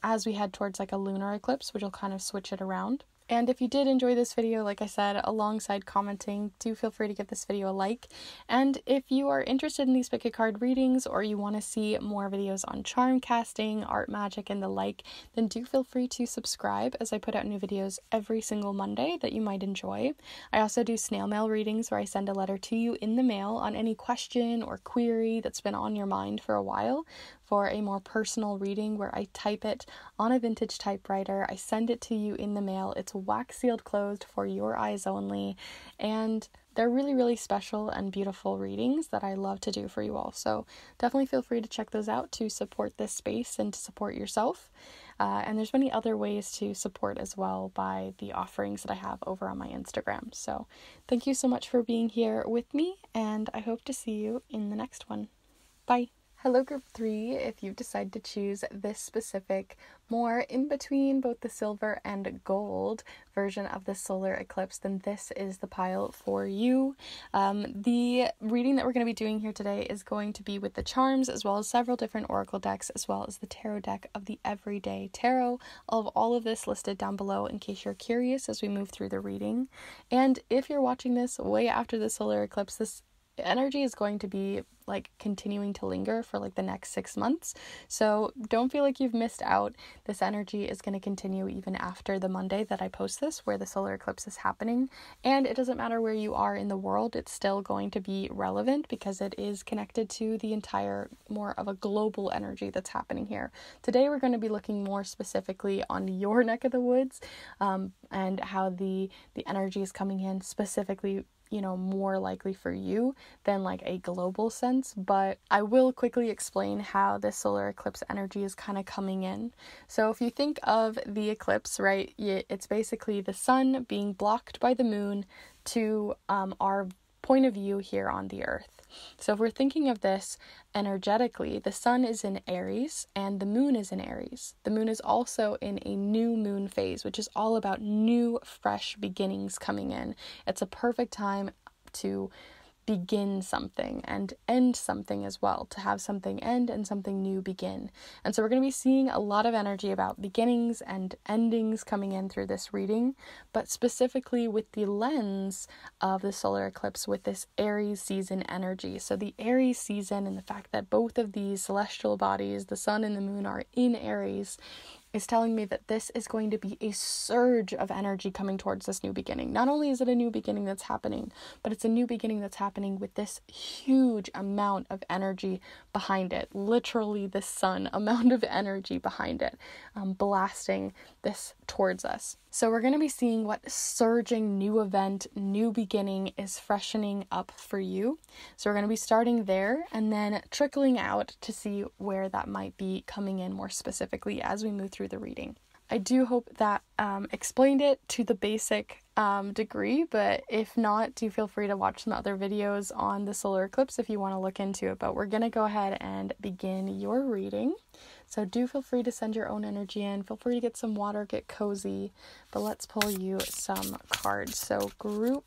As we head towards like a lunar eclipse, which will kind of switch it around. And if you did enjoy this video, like I said, alongside commenting, do feel free to give this video a like. And if you are interested in these pick a card readings, or you want to see more videos on charm casting, art magic, and the like, then do feel free to subscribe, as I put out new videos every single Monday that you might enjoy. I also do snail mail readings where I send a letter to you in the mail on any question or query that's been on your mind for a while. For a more personal reading where I type it on a vintage typewriter, I send it to you in the mail. It's wax sealed closed for your eyes only, and they're really, really special and beautiful readings that I love to do for you all. So definitely feel free to check those out to support this space and to support yourself. And there's many other ways to support as well by the offerings that I have over on my Instagram. So thank you so much for being here with me, and I hope to see you in the next one. Bye! Hello group three, if you decide to choose this specific, more in between both the silver and gold version of the solar eclipse, then this is the pile for you. The reading that we're going to be doing here today is going to be with the charms, as well as several different oracle decks, as well as the tarot deck of the Everyday Tarot. I'll have all of this listed down below in case you're curious as we move through the reading. And if you're watching this way after the solar eclipse, this energy is going to be like continuing to linger for like the next 6 months, so don't feel like you've missed out. This energy is going to continue even after the Monday that I post this, where the solar eclipse is happening, and it doesn't matter where you are in the world, it's still going to be relevant because it is connected to the entire more of a global energy that's happening here. Today we're going to be looking more specifically on your neck of the woods, and how the energy is coming in specifically, you know, more likely for you than like a global sense. But I will quickly explain how this solar eclipse energy is kind of coming in. So if you think of the eclipse, right, it's basically the sun being blocked by the moon to our point of view here on the earth. So if we're thinking of this energetically, the sun is in Aries and the moon is in Aries. The moon is also in a new moon phase, which is all about new, fresh beginnings coming in. It's a perfect time to begin something and end something as well, to have something end and something new begin. And so we're going to be seeing a lot of energy about beginnings and endings coming in through this reading, but specifically with the lens of the solar eclipse with this Aries season energy. So the Aries season and the fact that both of these celestial bodies, the sun and the moon, are in Aries, is telling me that this is going to be a surge of energy coming towards this new beginning. Not only is it a new beginning that's happening, but it's a new beginning that's happening with this huge amount of energy behind it. Literally the sun amount of energy behind it, blasting this towards us. So we're going to be seeing what surging new event, new beginning is freshening up for you. So we're going to be starting there and then trickling out to see where that might be coming in more specifically as we move through the reading. I do hope that explained it to the basic degree, but if not, do feel free to watch some other videos on the solar eclipse if you want to look into it. But we're going to go ahead and begin your reading. So do feel free to send your own energy in. Feel free to get some water, get cozy, but let's pull you some cards. So group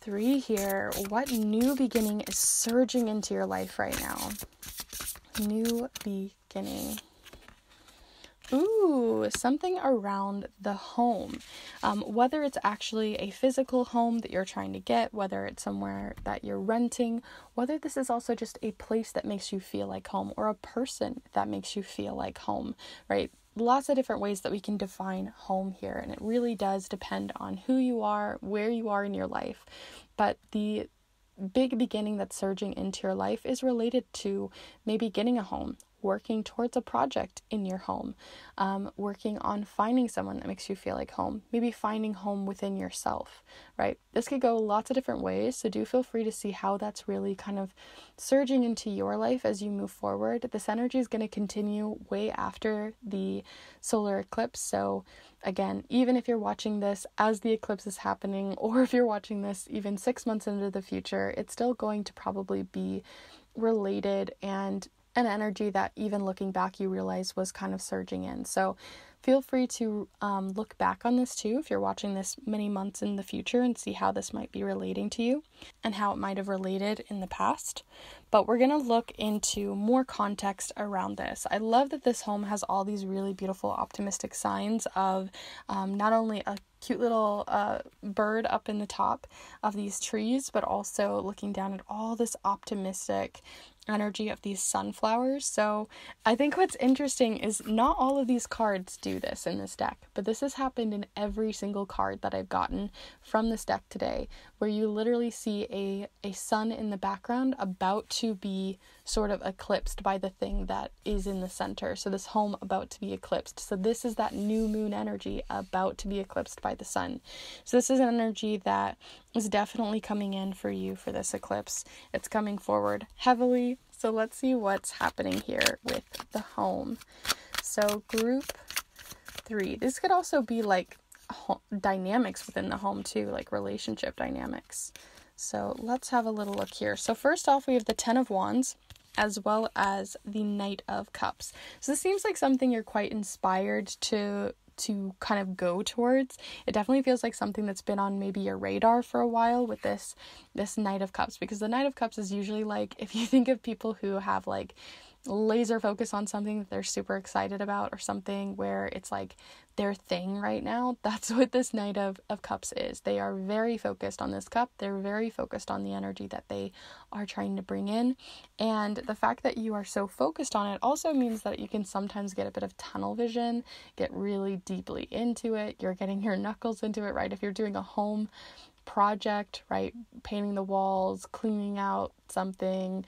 three here, what new beginning is surging into your life right now? New beginning. Ooh, something around the home. Whether it's actually a physical home that you're trying to get, whether it's somewhere that you're renting, whether this is also just a place that makes you feel like home or a person that makes you feel like home, right? Lots of different ways that we can define home here, and it really does depend on who you are, where you are in your life. But the big beginning that's surging into your life is related to maybe getting a home, working towards a project in your home, working on finding someone that makes you feel like home, maybe finding home within yourself, right? This could go lots of different ways, so do feel free to see how that's really kind of surging into your life as you move forward. This energy is going to continue way after the solar eclipse, so again, even if you're watching this as the eclipse is happening, or if you're watching this even 6 months into the future, it's still going to probably be related and an energy that even looking back you realize was kind of surging in. So feel free to look back on this too if you're watching this many months in the future and see how this might be relating to you and how it might have related in the past. But we're going to look into more context around this. I love that this home has all these really beautiful optimistic signs of not only a cute little bird up in the top of these trees, but also looking down at all this optimistic energy of these sunflowers. So I think what's interesting is not all of these cards do this in this deck, but this has happened in every single card that I've gotten from this deck today, where you literally see a sun in the background about to be sort of eclipsed by the thing that is in the center. So this home about to be eclipsed. So this is that new moon energy about to be eclipsed by the sun. So this is an energy that is definitely coming in for you for this eclipse. It's coming forward heavily. So let's see what's happening here with the home. So group three, this could also be like dynamics within the home too, like relationship dynamics. So let's have a little look here. So first off, we have the 10 of Wands, as well as the Knight of Cups. So this seems like something you're quite inspired to kind of go towards. It definitely feels like something that's been on maybe your radar for a while with this Knight of Cups, because the Knight of Cups is usually like, if you think of people who have like laser focus on something that they're super excited about, or something where it's like their thing right now, that's what this Knight of Cups is. They are very focused on this cup. They're very focused on the energy that they are trying to bring in. And the fact that you are so focused on it also means that you can sometimes get a bit of tunnel vision, get really deeply into it. You're getting your knuckles into it, right? If you're doing a home project, right? Painting the walls, cleaning out something,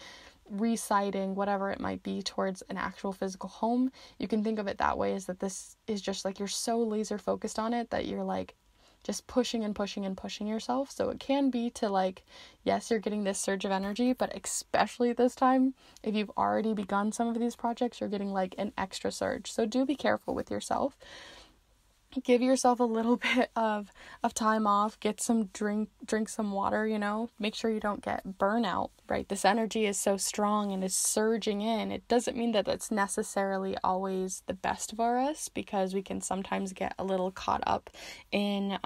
reciting, whatever it might be, towards an actual physical home. You can think of it that way, is that this is just like you're so laser focused on it that you're like just pushing and pushing and pushing yourself. So it can be to like, yes, you're getting this surge of energy, but especially this time, if you've already begun some of these projects, you're getting like an extra surge. So do be careful with yourself. Give yourself a little bit of time off, get some drink some water, you know, make sure you don't get burnout, right? This energy is so strong and is surging in. It doesn't mean that it's necessarily always the best for us, because we can sometimes get a little caught up in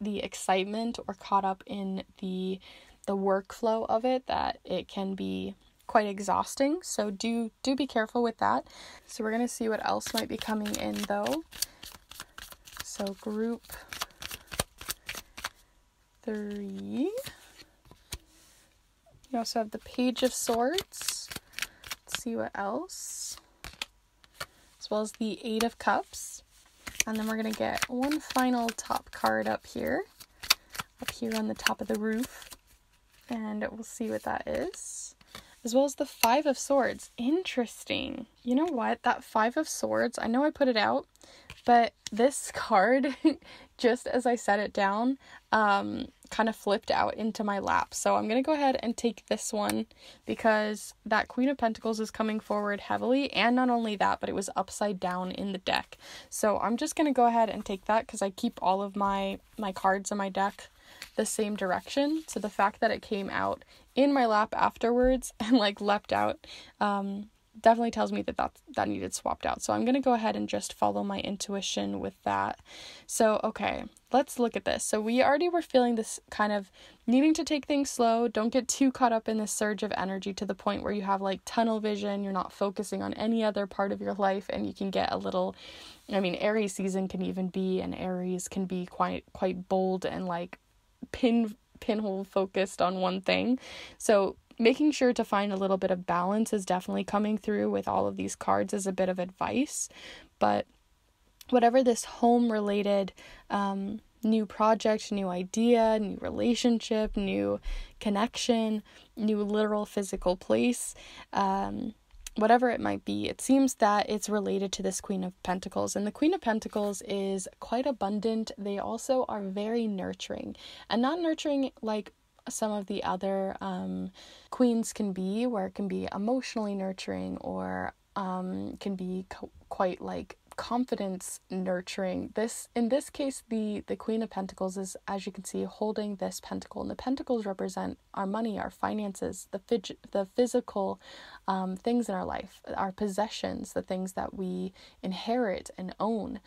the excitement, or caught up in the workflow of it, that it can be quite exhausting. So do be careful with that. So we're going to see what else might be coming in though. So group 3. You also have the Page of Swords. Let's see what else. As well as the Eight of Cups. And then we're going to get one final top card up here on the top of the roof. And we'll see what that is. As well as the Five of Swords. Interesting. You know what? That Five of Swords, I know I put it out, but this card, just as I set it down, kind of flipped out into my lap. So I'm going to go ahead and take this one, because that Queen of Pentacles is coming forward heavily. And not only that, but it was upside down in the deck. So I'm just going to go ahead and take that, because I keep all of my cards in my deck the same direction. So the fact that it came out in my lap afterwards and like leapt out, definitely tells me that needed swapped out. So I'm going to go ahead and just follow my intuition with that. So, okay, let's look at this. So we already were feeling this kind of needing to take things slow. Don't get too caught up in this surge of energy to the point where you have like tunnel vision. You're not focusing on any other part of your life, and you can get a little, I mean, Aries season can even be, and Aries can be quite bold and like pinhole focused on one thing. So making sure to find a little bit of balance is definitely coming through with all of these cards as a bit of advice. But whatever this home related new project, new idea, new relationship, new connection, new literal physical place, whatever it might be, it seems that it's related to this Queen of Pentacles. And the Queen of Pentacles is quite abundant. They also are very nurturing, and not nurturing like some of the other queens can be, where it can be emotionally nurturing, or can be quite like confidence nurturing. In this case, the Queen of Pentacles is, as you can see, holding this pentacle, and the pentacles represent our money, our finances, the physical things in our life, our possessions, the things that we inherit and own.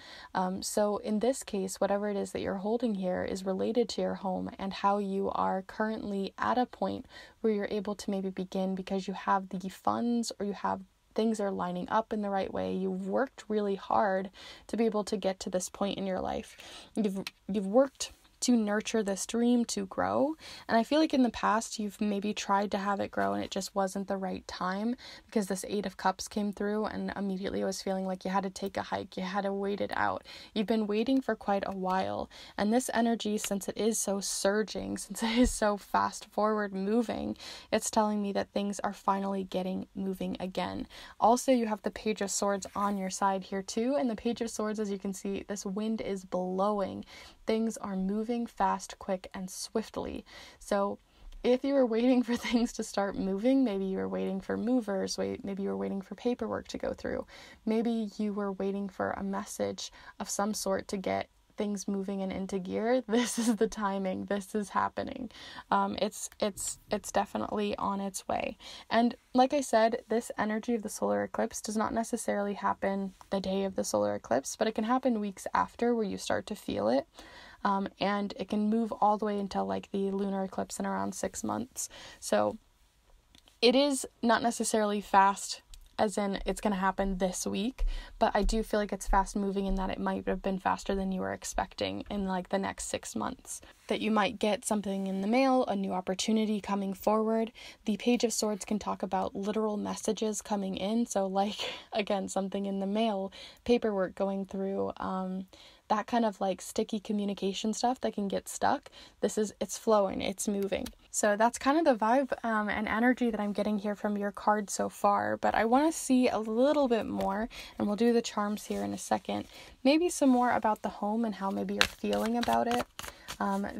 So in this case, whatever it is that you're holding here is related to your home and how you are currently at a point where you're able to maybe begin, because you have the funds, or you have things are lining up in the right way. You've worked really hard to be able to get to this point in your life. You've worked to nurture this dream to grow. And I feel like in the past, you've maybe tried to have it grow, and it just wasn't the right time, because this Eight of Cups came through, and immediately I was feeling like you had to take a hike. You had to wait it out. You've been waiting for quite a while. And this energy, since it is so surging, since it is so fast forward moving, it's telling me that things are finally getting moving again. Also, you have the Page of Swords on your side here too. And the Page of Swords, as you can see, this wind is blowing. Things are moving fast, quick, and swiftly. So if you were waiting for things to start moving, maybe you were waiting for movers, maybe you were waiting for paperwork to go through, maybe you were waiting for a message of some sort to get things moving and into gear, this is the timing, this is happening. It's definitely on its way. And like I said, this energy of the solar eclipse does not necessarily happen the day of the solar eclipse, but it can happen weeks after where you start to feel it. And it can move all the way until like the lunar eclipse in around 6 months. So it is not necessarily fast, as in it's going to happen this week, but I do feel like it's fast moving in that it might have been faster than you were expecting in like the next 6 months. That you might get something in the mail, a new opportunity coming forward. The Page of Swords can talk about literal messages coming in. So like, again, something in the mail, paperwork going through, that kind of like sticky communication stuff that can get stuck. It's flowing, it's moving. So that's kind of the vibe and energy that I'm getting here from your card so far, but I want to see a little bit more, and we'll do the charms here in a second. Maybe some more about the home and how maybe you're feeling about it.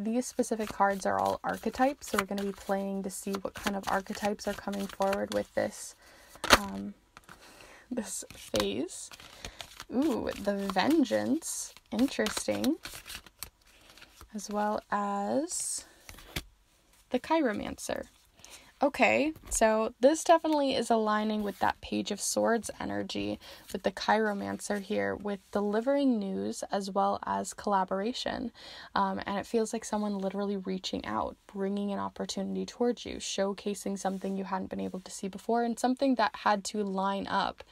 These specific cards are all archetypes, so we're going to be playing to see what kind of archetypes are coming forward with this, this phase. Ooh, the Vengeance. Interesting. As well as the Chiromancer. Okay, so this definitely is aligning with that Page of Swords energy, with the Chiromancer here, with delivering news as well as collaboration. And it feels like someone literally reaching out, bringing an opportunity towards you, showcasing something you hadn't been able to see before, and something that had to line up,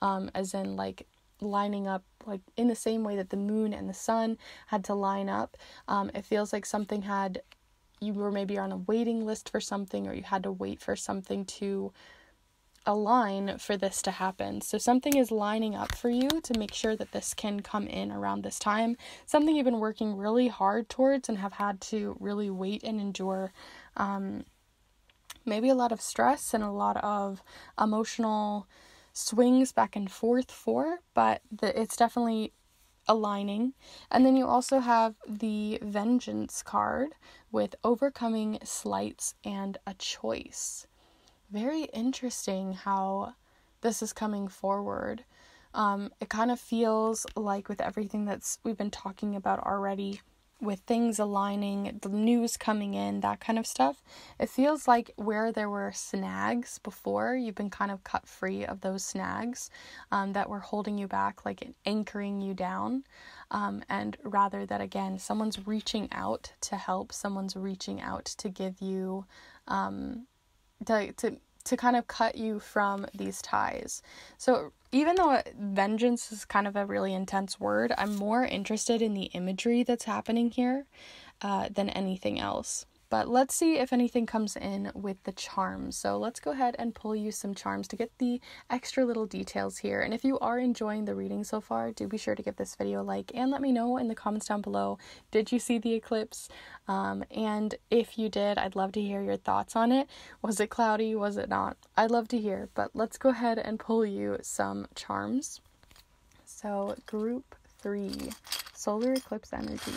as in like lining up like in the same way that the moon and the sun had to line up. It feels like something had... you were maybe on a waiting list for something, or you had to wait for something to align for this to happen. So something is lining up for you to make sure that this can come in around this time. Something you've been working really hard towards and have had to really wait and endure. Maybe a lot of stress and a lot of emotional swings back and forth for, but it's definitely aligning. And then you also have the Vengeance card with overcoming slights and a choice. Very interesting how this is coming forward. It kind of feels like with everything we've been talking about already, with things aligning, the news coming in, that kind of stuff, it feels like where there were snags before, you've been kind of cut free of those snags that were holding you back, like anchoring you down. And rather that, again, someone's reaching out to help, someone's reaching out to give you, to kind of cut you from these ties. So even though vengeance is kind of a really intense word, I'm more interested in the imagery that's happening here than anything else. But let's see if anything comes in with the charms. So let's go ahead and pull you some charms to get the extra little details here. And if you are enjoying the reading so far, do be sure to give this video a like and let me know in the comments down below, did you see the eclipse? And if you did, I'd love to hear your thoughts on it. Was it cloudy? Was it not? I'd love to hear, but let's go ahead and pull you some charms. So group 3, solar eclipse energy.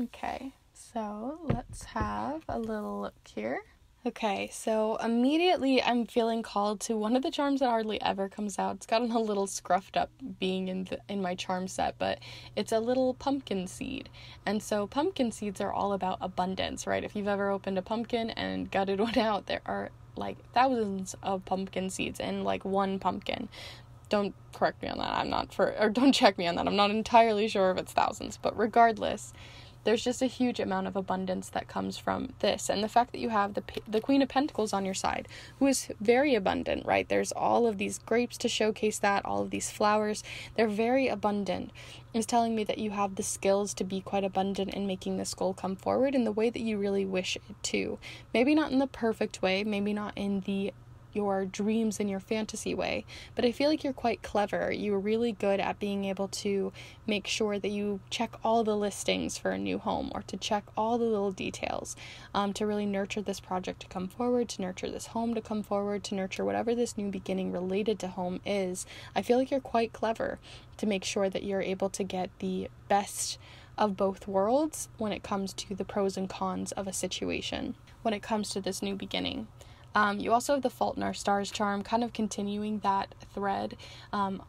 Okay, so let's have a little look here. Okay, so immediately I'm feeling called to one of the charms that hardly ever comes out. It's gotten a little scruffed up being in my charm set, but it's a little pumpkin seed. And so pumpkin seeds are all about abundance, right? If you've ever opened a pumpkin and gutted one out, there are like thousands of pumpkin seeds in like one pumpkin. Don't correct me on that. Don't check me on that. I'm not entirely sure if it's thousands, but regardless, there's just a huge amount of abundance that comes from this. And the fact that you have the Queen of Pentacles on your side, who is very abundant, right? There's all of these grapes to showcase that, all of these flowers. They're very abundant. It's telling me that you have the skills to be quite abundant in making this goal come forward in the way that you really wish it to. Maybe not in the perfect way, maybe not in the your dreams in your fantasy way, but I feel like you're quite clever. You're really good at being able to make sure that you check all the listings for a new home, or to check all the little details, to really nurture this project to come forward, to nurture this home to come forward, to nurture whatever this new beginning related to home is. I feel like you're quite clever to make sure that you're able to get the best of both worlds when it comes to the pros and cons of a situation, when it comes to this new beginning. You also have the Fault in Our Stars charm, kind of continuing that thread,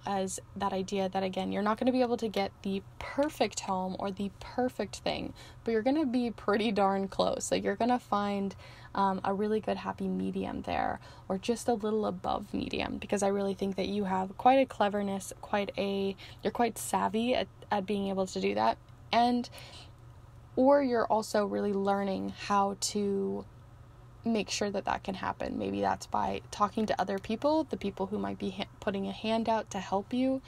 as that idea that, again, you're not going to be able to get the perfect home or the perfect thing, but you're going to be pretty darn close. Like, you're going to find a really good happy medium there, or just a little above medium, because I really think that you have quite a cleverness, you're quite savvy at being able to do that, or you're also really learning how to make sure that can happen. Maybe that's by talking to other people, the people who might be putting a hand out to help you,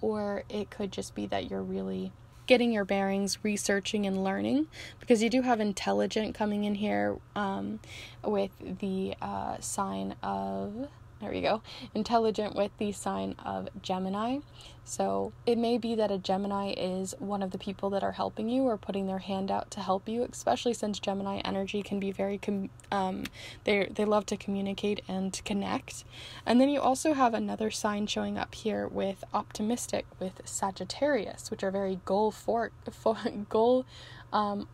or it could just be that you're really getting your bearings, researching and learning, because you do have intelligent coming in here with the sign of... There we go. Intelligent with the sign of Gemini. So it may be that a Gemini is one of the people that are helping you or putting their hand out to help you, especially since Gemini energy can be very, they love to communicate and connect. And then you also have another sign showing up here with optimistic, with Sagittarius, which are very goal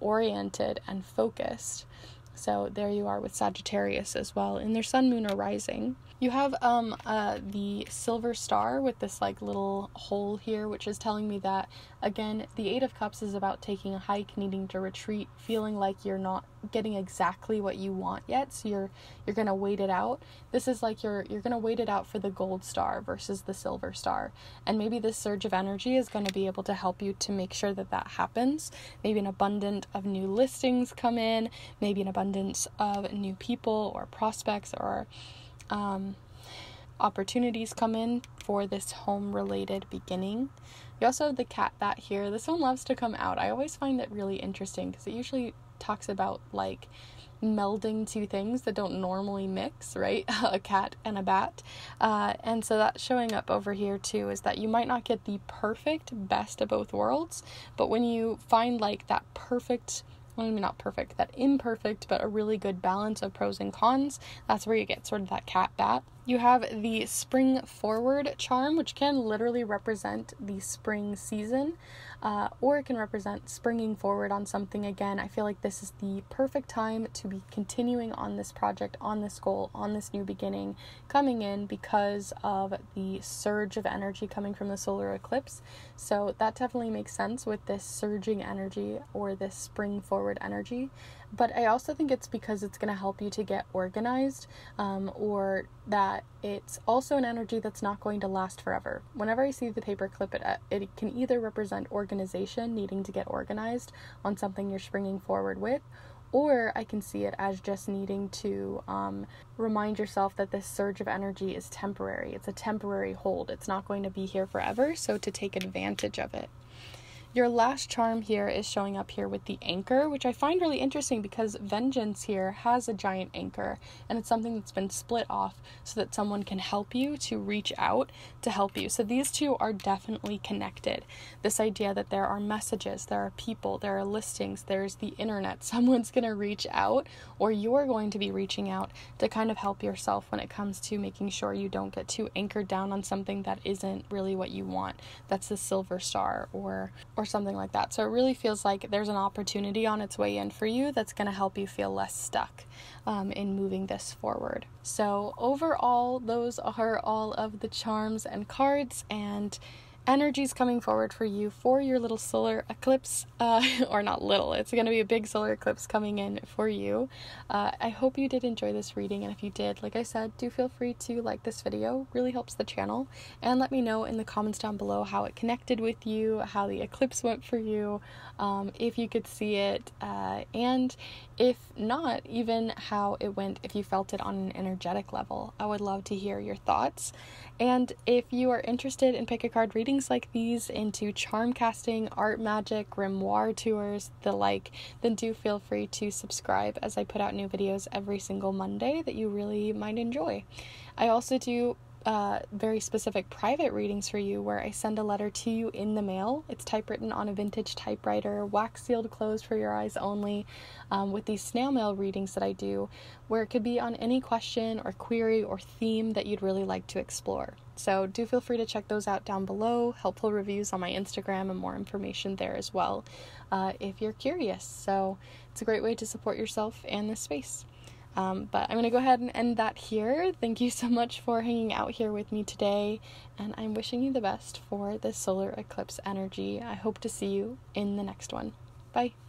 oriented and focused. So there you are with Sagittarius as well in their sun, moon, or rising. You have the silver star with this like little hole here, which is telling me that, again, the 8 of Cups is about taking a hike, needing to retreat, feeling like you're not getting exactly what you want yet, so you're gonna wait it out. This is like you're gonna wait it out for the gold star versus the silver star, and maybe this surge of energy is going to be able to help you to make sure that happens. Maybe an abundance of new listings come in, maybe an abundance of new people or prospects or opportunities come in for this home related beginning. You also have the cat bat here. This one loves to come out. I always find that really interesting because it usually talks about like melding two things that don't normally mix, right? A cat and a bat. And so that's showing up over here too, is that you might not get the perfect best of both worlds, but when you find like that perfect, well, maybe not perfect, that imperfect, but a really good balance of pros and cons, that's where you get sort of that cat bat. You have the Spring Forward charm, which can literally represent the spring season, or it can represent springing forward on something. Again, I feel like this is the perfect time to be continuing on this project, on this goal, on this new beginning coming in because of the surge of energy coming from the solar eclipse. So that definitely makes sense with this surging energy or this spring forward energy. But I also think it's because it's going to help you to get organized, or that it's also an energy that's not going to last forever. Whenever I see the paperclip, it can either represent organization, needing to get organized on something you're springing forward with, or I can see it as just needing to remind yourself that this surge of energy is temporary. It's a temporary hold. It's not going to be here forever, so to take advantage of it. Your last charm here is showing up here with the anchor, which I find really interesting because vengeance here has a giant anchor, and it's something that's been split off so that someone can help you to reach out to help you. So these two are definitely connected. This idea that there are messages, there are people, there are listings, there's the internet, someone's going to reach out, or you're going to be reaching out to kind of help yourself when it comes to making sure you don't get too anchored down on something that isn't really what you want. That's the silver star or something like that. So it really feels like there's an opportunity on its way in for you that's going to help you feel less stuck in moving this forward. So overall, those are all of the charms and cards and energies coming forward for you for your little solar eclipse, or not little, it's going to be a big solar eclipse coming in for you. I hope you did enjoy this reading, and if you did, like I said, do feel free to like this video, really helps the channel, and let me know in the comments down below how it connected with you, how the eclipse went for you, if you could see it, and if not, even how it went, if you felt it on an energetic level. I would love to hear your thoughts, and if you are interested in pick a card reading, readings like these into charm casting, art magic, grimoire tours, the like, then do feel free to subscribe, as I put out new videos every single Monday that you really might enjoy. I also do very specific private readings for you, where I send a letter to you in the mail. It's typewritten on a vintage typewriter, wax sealed, closed for your eyes only, with these snail mail readings that I do, where it could be on any question or query or theme that you'd really like to explore. So do feel free to check those out down below. Helpful reviews on my Instagram and more information there as well, if you're curious. So it's a great way to support yourself and this space. But I'm going to go ahead and end that here. Thank you so much for hanging out here with me today, and I'm wishing you the best for this solar eclipse energy. I hope to see you in the next one. Bye.